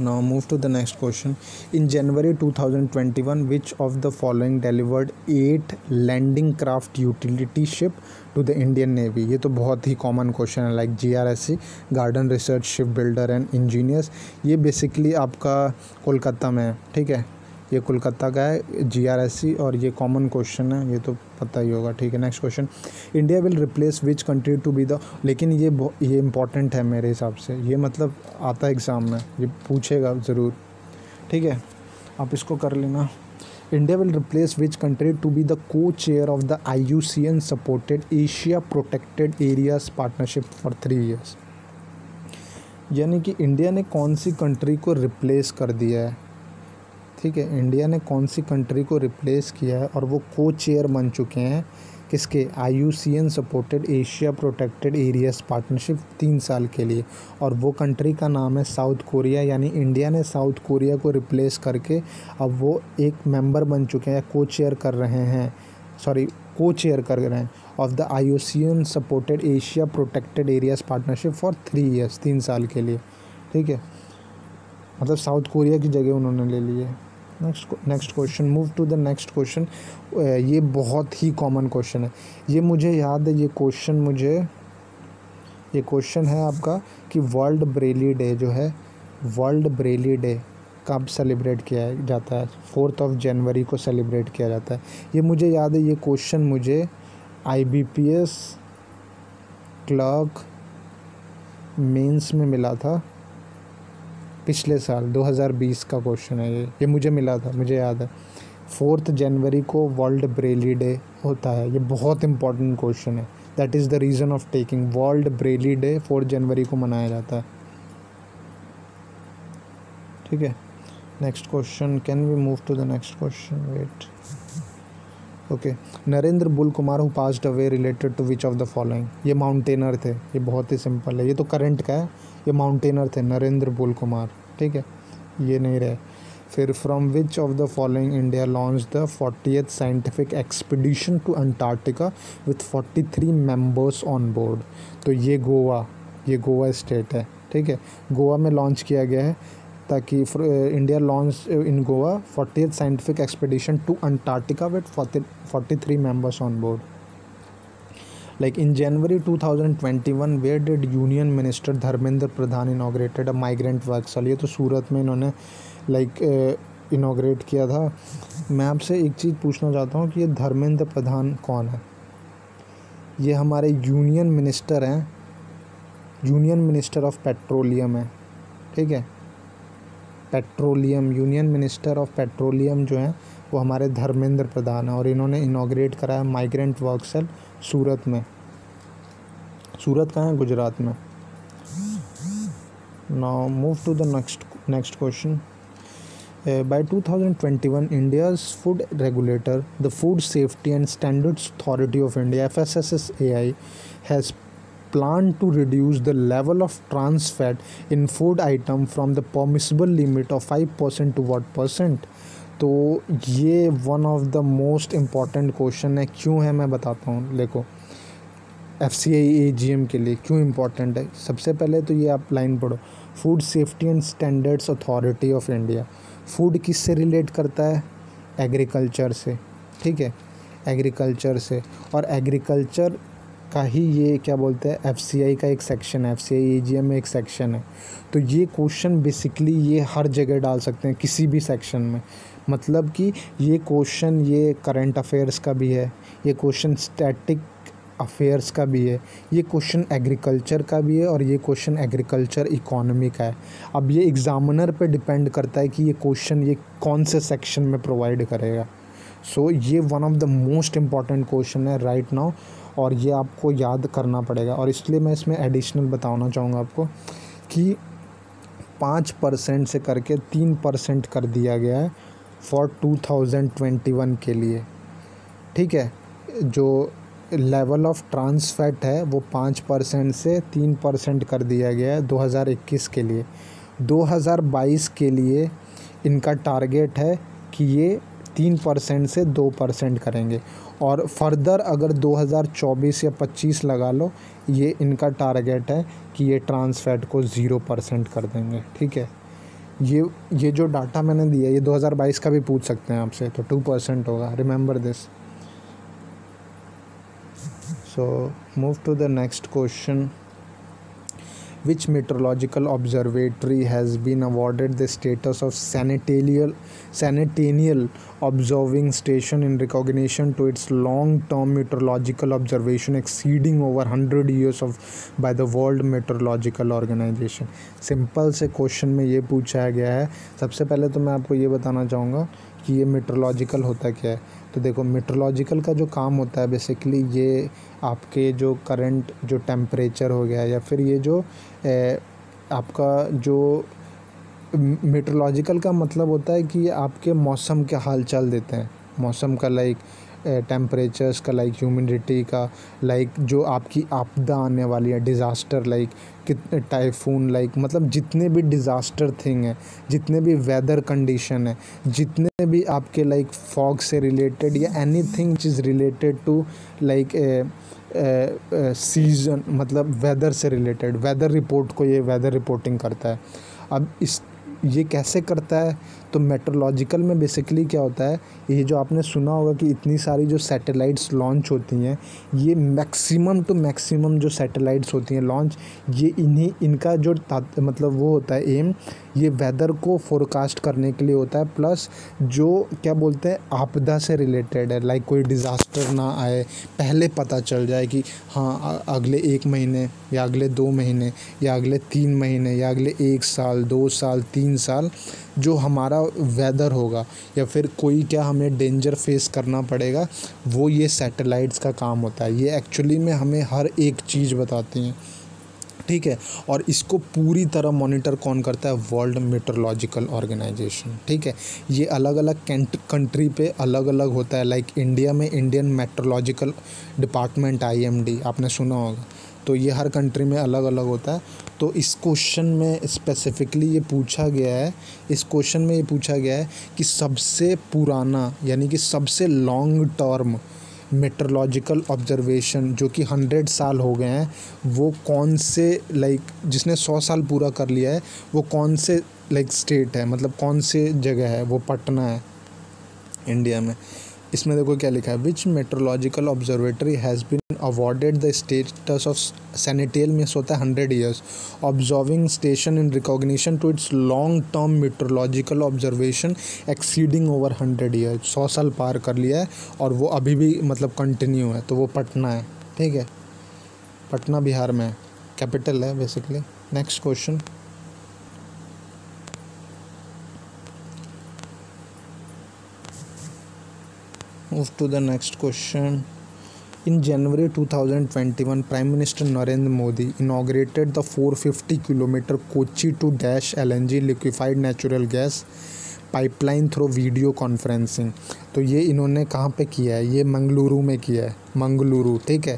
Now move to the next question. In January 2021, which of the following delivered 8 landing craft utility ship to the Indian Navy? ये तो बहुत ही common question है, like GRSC, Garden Research Shipbuilder and Engineers. ये basically आपका कोलकाता में है, ठीक है, ये कोलकाता का है GRSC और ये कॉमन क्वेश्चन है, ये तो पता ही होगा, ठीक है। Next question, India will replace which country to be the, लेकिन ये इम्पॉर्टेंट है मेरे हिसाब से, ये मतलब आता है एग्ज़ाम में, ये पूछेगा ज़रूर, ठीक है, आप इसको कर लेना। India will replace which country to be the co chair of the IUCN supported Asia protected areas partnership for 3 years. यानी कि इंडिया ने कौन सी कंट्री को रिप्लेस कर दिया है, ठीक है, इंडिया ने कौन सी कंट्री को रिप्लेस किया है और वो को चेयर बन चुके हैं किसके? IUCN supported Asia protected areas partnership 3 साल के लिए, और वो कंट्री का नाम है साउथ कोरिया। यानी इंडिया ने साउथ कोरिया को रिप्लेस करके अब वो एक मेंबर बन चुके हैं, को चेयर कर रहे हैं, सॉरी को चेयर कर रहे हैं of the IUCN supported Asia protected areas partnership for 3 years, 3 साल के लिए, ठीक है, मतलब साउथ कोरिया की जगह उन्होंने ले ली है। Next question, move to the next question. ये बहुत ही कॉमन क्वेश्चन है, ये मुझे याद है, ये क्वेश्चन है आपका कि वर्ल्ड ब्रेली डे जो है, वर्ल्ड ब्रेली डे कब सेलिब्रेट किया जाता है? 4 जनवरी को सेलिब्रेट किया जाता है। ये मुझे याद है, ये क्वेश्चन मुझे IBPS क्लर्क मेंस में मिला था पिछले साल, 2020 का क्वेश्चन है ये मुझे मिला था, मुझे याद है 4 जनवरी को वर्ल्ड ब्रेली डे होता है। ये बहुत इंपॉर्टेंट क्वेश्चन है, that is the reason of taking. World Braille day 4 जनवरी को मनाया जाता है, ठीक है। Next question, can we move to the next question, wait, okay. Narendra Bull Kumar who passed away related to which of the following? ये माउंटेनर थे, ये बहुत ही सिंपल है, ये तो करंट का है, ये माउंटेनर थे नरेंद्र बुल कुमार, ठीक है, ये नहीं रहे। फिर from which of the following India launch the 40th scientific expedition to Antarctica with 43 members on board? तो ये गोवा स्टेट है, ठीक है, गोवा में लॉन्च किया गया है ताकि India launch in Goa 40th scientific expedition to Antarctica with 43 members on board. In January 2021, where did Union Minister Dharmendra Pradhan inaugurated a migrant work cell? ये तो सूरत में इन्होंने inaugurate किया था। मैं आपसे एक चीज़ पूछना चाहता हूँ कि ये धर्मेंद्र प्रधान कौन है? ये हमारे यूनियन मिनिस्टर हैं, यूनियन मिनिस्टर ऑफ पेट्रोलियम है, ठीक है, petroleum, union minister of petroleum जो हैं वो हमारे धर्मेंद्र प्रधान है और इन्होंने इनॉग्रेट कराया माइग्रेंट वर्क सेल सूरत में। सूरत कहाँ है? गुजरात में। Now move to the next question. By 2021, India's food regulator, the Food Safety and Standards Authority of India (FSSAI), has planned to reduce the level of trans fat in food item from the permissible limit of 5% to what percent? तो ये one of the most important question है. क्यों है मैं बताता हूँ. देखो FCI AGM के लिए क्यों इम्पॉर्टेंट है. सबसे पहले तो ये आप लाइन पढ़ो, food safety and standards authority of India. Food किस से रिलेट करता है? एग्रीकल्चर से. ठीक है, एग्रीकल्चर से. और एग्रीकल्चर का ही ये क्या बोलते हैं, FCI का एक सेक्शन है, FCI AGM में एक सेक्शन है. तो ये क्वेश्चन बेसिकली ये हर जगह डाल सकते हैं किसी भी सेक्शन में. मतलब कि ये क्वेश्चन ये करंट अफेयर्स का भी है, ये क्वेश्चन स्टैटिक अफेयर्स का भी है, ये क्वेश्चन एग्रीकल्चर का भी है, और ये क्वेश्चन एग्रीकल्चर इकोनॉमी का है. अब ये एग्ज़ामिनर पे डिपेंड करता है कि ये क्वेश्चन ये कौन से सेक्शन में प्रोवाइड करेगा. सो ये one of the most important question है राइट नाउ, और ये आपको याद करना पड़ेगा. और इसलिए मैं इसमें एडिशनल बताना चाहूँगा आपको कि 5% से करके 3% कर दिया गया है फॉर 2021 के लिए. ठीक है, जो लेवल ऑफ ट्रांस फैट है वो 5% से 3% कर दिया गया है 2021 के लिए. 2022 के लिए इनका टारगेट है कि ये 3% से 2% करेंगे. और फर्दर अगर 2024 या 25 लगा लो, ये इनका टारगेट है कि ये ट्रांस फैट को 0% कर देंगे. ठीक है, ये जो डाटा मैंने दिया ये 2022 का भी पूछ सकते हैं आपसे, तो 2% होगा. Remember this. So move to the next question. Which meteorological observatory has been awarded the status of sanitarial observing station in recognition to its long-term meteorological observation exceeding over 100 years of by the World Meteorological Organization? Simple से क्वेश्चन में ये पूछा गया है. सबसे पहले तो मैं आपको ये बताना चाहूँगा कि ये मेट्रोलॉजिकल होता क्या है. तो देखो मेट्रोलॉजिकल का जो काम होता है बेसिकली ये आपके जो करंट जो टेम्परेचर हो गया या फिर ये जो आपका जो मेट्रोलॉजिकल का मतलब होता है कि आपके मौसम के हालचाल देते हैं. मौसम का लाइक टेम्परेचर्स का, लाइक ह्यूमिडिटी का, लाइक जो आपकी आपदा आने वाली है, डिज़ास्टर लाइक कितने टाइफून, लाइक मतलब जितने भी डिज़ास्टर थिंग है, जितने भी वेदर कंडीशन है, जितने भी आपके लाइक फॉग से रिलेटेड या anything is related to like season, मतलब वेदर से रिलेटेड वेदर रिपोर्ट को ये वेदर रिपोर्टिंग करता है. अब इस ये कैसे करता है तो मेट्रोलॉजिकल में बेसिकली क्या होता है, ये जो आपने सुना होगा कि इतनी सारी जो सैटेलाइट्स लॉन्च होती हैं, ये मैक्सिमम टू मैक्सिमम जो सैटेलाइट्स होती हैं लॉन्च, ये इन्हीं इनका जो मतलब वो होता है एम, ये वेदर को फोरकास्ट करने के लिए होता है. प्लस जो क्या बोलते हैं आपदा से रिलेटेड है, लाइक कोई डिज़ास्टर ना आए, पहले पता चल जाए कि हाँ अगले 1 महीने या अगले 2 महीने या अगले 3 महीने या अगले 1 साल 2 साल 3 साल जो हमारा वेदर होगा या फिर कोई क्या हमें डेंजर फेस करना पड़ेगा, वो ये सैटेलाइट्स का काम होता है. ये एक्चुअली में हमें हर एक चीज़ बताती हैं. ठीक है, और इसको पूरी तरह मॉनिटर कौन करता है? World meteorological organisation. ठीक है, ये अलग अलग कंट्री पे अलग अलग होता है. लाइक इंडिया में इंडियन मेट्रोलॉजिकल डिपार्टमेंट IMD आपने सुना होगा, तो ये हर कंट्री में अलग अलग होता है. तो इस क्वेश्चन में स्पेसिफिकली ये पूछा गया है, इस क्वेश्चन में ये पूछा गया है कि सबसे पुराना यानी कि सबसे लॉन्ग टर्म मेट्रोलॉजिकल ऑब्जर्वेशन जो कि 100 साल हो गए हैं, वो कौन से लाइक जिसने 100 साल पूरा कर लिया है वो कौन से लाइक स्टेट है, मतलब कौन से जगह है, वो पटना है इंडिया में. इसमें देखो क्या लिखा है, which meteorological observatory has been awarded the status of centennial में होता है 100 years observing station in recognition to its long term meteorological observation exceeding over 100 years 100 साल पार कर लिया है और वो अभी भी मतलब कंटिन्यू है. तो वो पटना है. ठीक है, पटना बिहार में है, कैपिटल है basically. Next question. Move to the next question. In January 2021, Prime Minister Narendra Modi inaugurated the 450-kilometer Kochi to LNG liquefied natural gas pipeline through video conferencing. तो ये इन्होंने कहाँ पे किया है? ये मंगलुरु में किया है, मंगलुरु, ठीक है।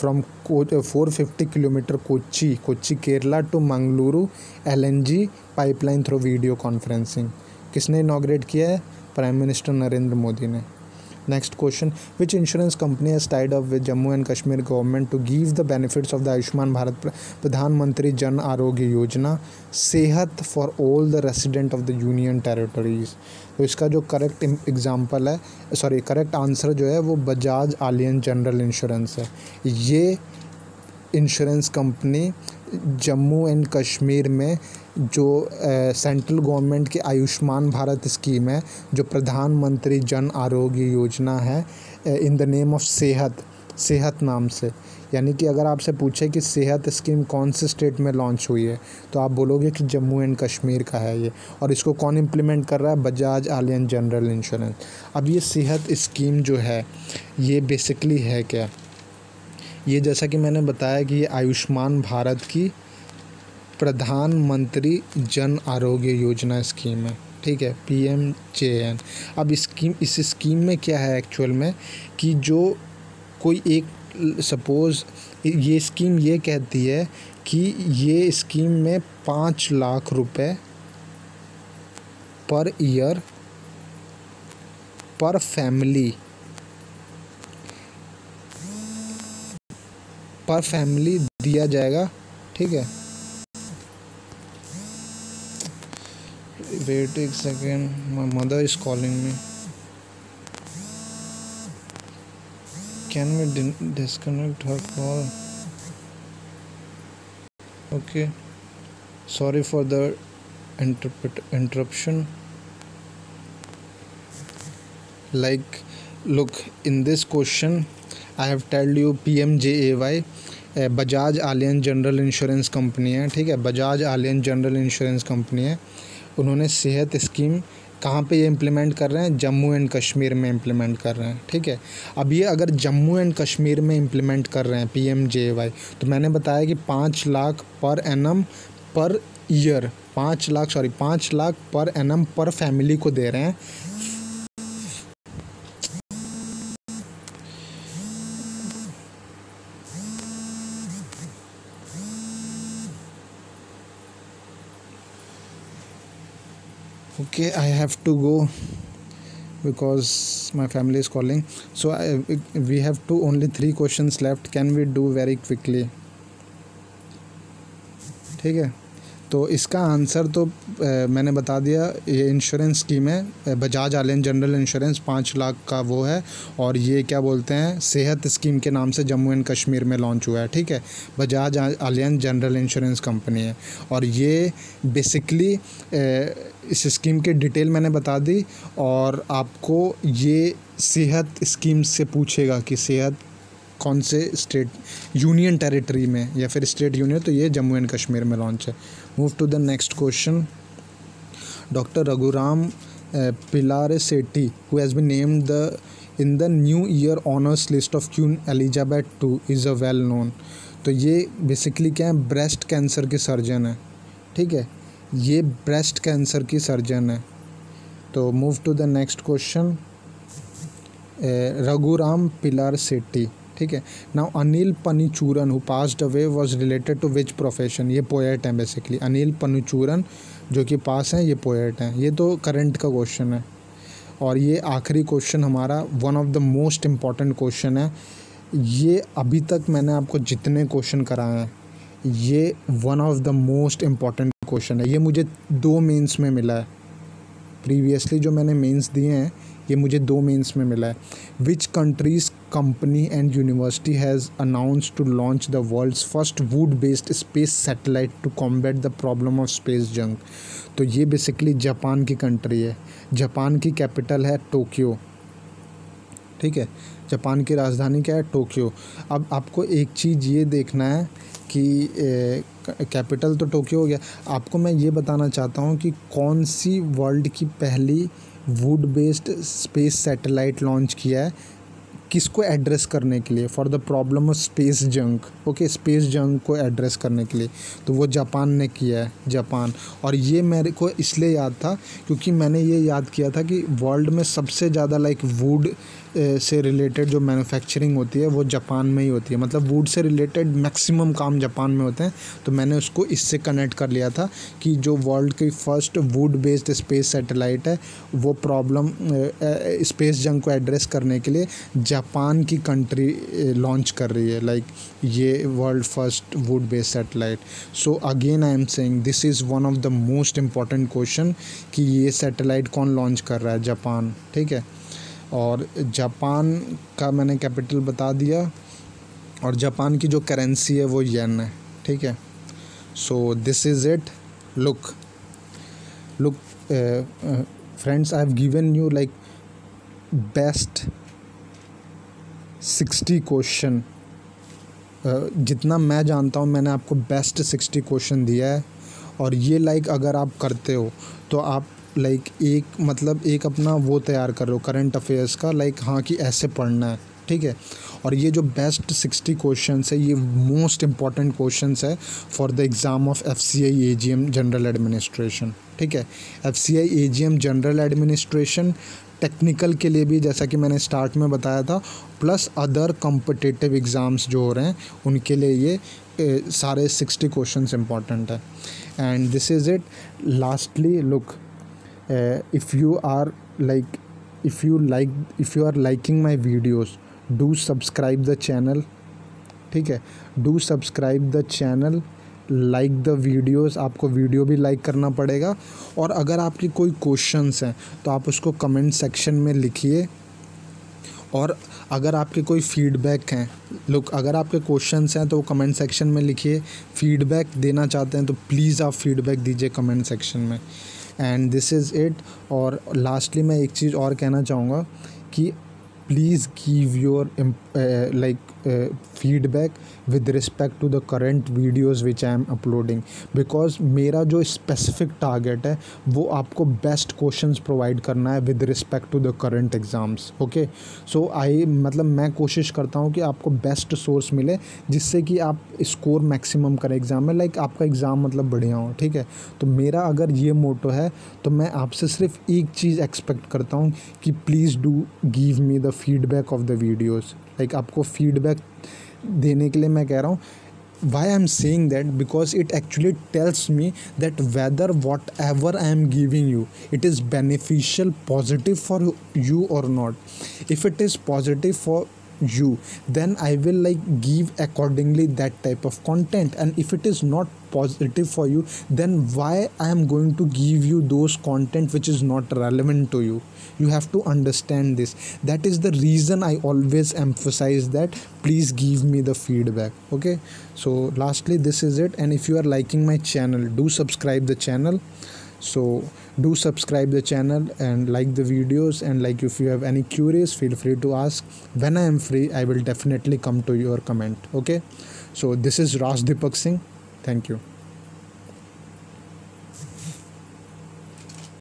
From 450 kilometre Kochi Kerala to Mangaluru LNG pipeline through video conferencing. किसने इनॉग्रेट किया है? प्राइम मिनिस्टर नरेंद्र मोदी ने। Next question, which insurance company has tied up with Jammu and Kashmir government to give the benefits of the Ayushman Bharat Pradhan Mantri Jan Arogya Yojana Sehat for all the resident of the union territories? तो इसका जो करेक्ट एग्जांपल है, सॉरी करेक्ट आंसर जो है वो बजाज आलियन जनरल इंश्योरेंस है। ये insurance company Jammu and Kashmir में जो सेंट्रल गवर्नमेंट की आयुष्मान भारत स्कीम है, जो प्रधानमंत्री जन आरोग्य योजना है, इन द नेम ऑफ सेहत, सेहत नाम से, यानी कि अगर आपसे पूछे कि सेहत स्कीम कौन से स्टेट में लॉन्च हुई है तो आप बोलोगे कि जम्मू एंड कश्मीर का है ये। और इसको कौन इम्प्लीमेंट कर रहा है? Bajaj Allianz general insurance. अब ये सेहत स्कीम जो है ये बेसिकली है क्या? ये जैसा कि मैंने बताया कि ये आयुष्मान भारत की प्रधानमंत्री जन आरोग्य योजना स्कीम है, ठीक है, PMJN। अब इस स्कीम में क्या है एक्चुअल में कि जो कोई एक, सपोज़ ये स्कीम ये कहती है कि ये स्कीम में 5 लाख रुपए पर ईयर पर फैमिली दिया जाएगा, ठीक है। Wait a second, my mother is calling me. Can we disconnect her call? Okay, sorry for the interruption. Like, look, in this question I have told you PMJAY Bajaj Allianz general insurance company है, ठीक है। Bajaj Allianz general insurance company है, उन्होंने सेहत स्कीम कहाँ पे ये इम्प्लीमेंट कर रहे हैं? जम्मू एंड कश्मीर में इम्प्लीमेंट कर रहे हैं, ठीक है। अब ये अगर जम्मू एंड कश्मीर में इम्प्लीमेंट कर रहे हैं PMJAY, तो मैंने बताया कि 5 lakh per annum per year, 5 lakh per annum पर फैमिली को दे रहे हैं। Okay, I have to go because my family is calling. So we have only three questions left. Can we do very quickly? ठीक है, तो इसका आंसर तो मैंने बता दिया, ये इंश्योरेंस स्कीम है Bajaj Allianz general insurance, 5 lakh का वो है, और ये क्या बोलते हैं, सेहत स्कीम के नाम से जम्मू एंड कश्मीर में लॉन्च हुआ है, ठीक है। Bajaj Allianz general insurance company है, और ये बेसिकली इस स्कीम की डिटेल मैंने बता दी, और आपको ये सेहत स्कीम से पूछेगा कि सेहत कौन से स्टेट यूनियन टेरिटरी में या फिर स्टेट यूनियन, तो ये जम्मू एंड कश्मीर में लॉन्च है। Move to the next question. Doctor Raghuram Pillarisetti who has been named the in the new year honours list of queen Elizabeth II is a well known. तो ये बेसिकली क्या है? ब्रेस्ट कैंसर की सर्जन है, ठीक है, ये ब्रेस्ट कैंसर की सर्जन है। तो move to the next question, Raghuram Pillarisetti, ठीक है। Now Anil Panachooran who passed away was related to which profession? ये पोएट हैं बेसिकली, अनिल पनीचूरन जो कि पास हैं, ये पोएट हैं। ये तो करंट का क्वेश्चन है, और ये आखिरी क्वेश्चन हमारा one of the most important question है। ये अभी तक मैंने आपको जितने क्वेश्चन कराए हैं, ये one of the most important question है। ये मुझे 2 मेंस में मिला है, प्रीवियसली जो मैंने मेंस दिए हैं ये मुझे 2 मेंस में मिला है। Which countries company and university has announced to launch the world's first wood based space satellite to combat the problem of space junk? तो ये बेसिकली जापान की कंट्री है, जापान की कैपिटल है टोक्यो, ठीक है, जापान की राजधानी क्या है? टोक्यो। अब आपको एक चीज़ ये देखना है कि कैपिटल तो टोक्यो हो गया, आपको मैं ये बताना चाहता हूँ कि कौन सी वर्ल्ड की पहली wood based space satellite launch किया है किसको एड्रेस करने के लिए, for the problem of space junk, okay, space junk को एड्रेस करने के लिए, तो वो जापान ने किया है, जापान। और ये मेरे को इसलिए याद था क्योंकि मैंने ये याद किया था कि वर्ल्ड में सबसे ज़्यादा लाइक वुड से रिलेटेड जो मैन्युफैक्चरिंग होती है वो जापान में ही होती है, मतलब वुड से रिलेटेड मैक्सिमम काम जापान में होते हैं। तो मैंने उसको इससे कनेक्ट कर लिया था कि जो वर्ल्ड की first wood based space satellite है वो प्रॉब्लम स्पेस जंग को एड्रेस करने के लिए जापान की कंट्री लॉन्च कर रही है, लाइक ये world first wood based satellite. So again I am saying this is one of the most important question कि ये सैटेलाइट कौन लॉन्च कर रहा है, जापान, ठीक है। और जापान का मैंने कैपिटल बता दिया, और जापान की जो करेंसी है वो येन है, ठीक है। So this is it. Look look friends, I have given you like best 60 question, जितना मैं जानता हूँ मैंने आपको बेस्ट 60 क्वेश्चन दिया है। और ये लाइक अगर आप करते हो तो आप लाइक एक मतलब एक अपना वो तैयार कर लो करंट अफेयर्स का, लाइक हाँ कि ऐसे पढ़ना है, ठीक है। और ये जो बेस्ट 60 क्वेश्चंस है ये मोस्ट इम्पॉर्टेंट क्वेश्चंस है for the exam of FCI AGM general administration, ठीक है। FCI AGM general administration technical के लिए भी, जैसा कि मैंने स्टार्ट में बताया था, प्लस अदर कॉम्पिटिटिव एग्ज़ाम्स जो हो रहे हैं उनके लिए ये सारे 60 क्वेश्चंस इम्पॉर्टेंट है। And this is it. Lastly look, if you are liking my videos, do subscribe the channel, ठीक है। Do subscribe the channel, like the videos, आपको वीडियो भी लाइक करना पड़ेगा। और अगर आपके कोई क्वेश्चंस हैं तो आप उसको कमेंट सेक्शन में लिखिए। और अगर आपके कोई फ़ीडबैक हैं, लुक, अगर आपके क्वेश्चंस हैं तो कमेंट सेक्शन में लिखिए। फ़ीडबैक देना चाहते हैं तो प्लीज़ आप फीडबैक दीजिए कमेंट सेक्शन में। And this is it. और लास्टली मैं एक चीज़ और कहना चाहूँगा कि please give your like feedback with respect to the current videos which I am uploading, because मेरा जो स्पेसिफिक टारगेट है वो आपको बेस्ट क्वेश्चंस प्रोवाइड करना है with respect to the current exams, okay. सो मैं कोशिश करता हूँ कि आपको बेस्ट सोर्स मिले जिससे कि आप स्कोर मैक्सिमम करें एग्ज़ाम में, लाइक आपका एग्ज़ाम मतलब बढ़िया हो, ठीक है। तो मेरा अगर ये मोटो है तो मैं आपसे सिर्फ एक चीज़ एक्सपेक्ट करता हूँ कि please do give me the feedback of the videos, like आपको फीडबैक देने के लिए मैं कह रहा हूँ। Why I'm saying that? Because it actually tells me that whether whatever I am giving you, it is beneficial, positive for you or not. If it is positive for you, then I will like give accordingly that type of content. And if it is not positive for you, then why I am going to give you those content which is not relevant to you? You have to understand this. That is the reason I always emphasize that please give me the feedback, okay. So lastly this is it. And if you are liking my channel, do subscribe the channel. So do subscribe the channel and like the videos, and like if you have any queries feel free to ask. When I am free I will definitely come to your comment, okay. So this is Raj Deepak Singh. Thank you.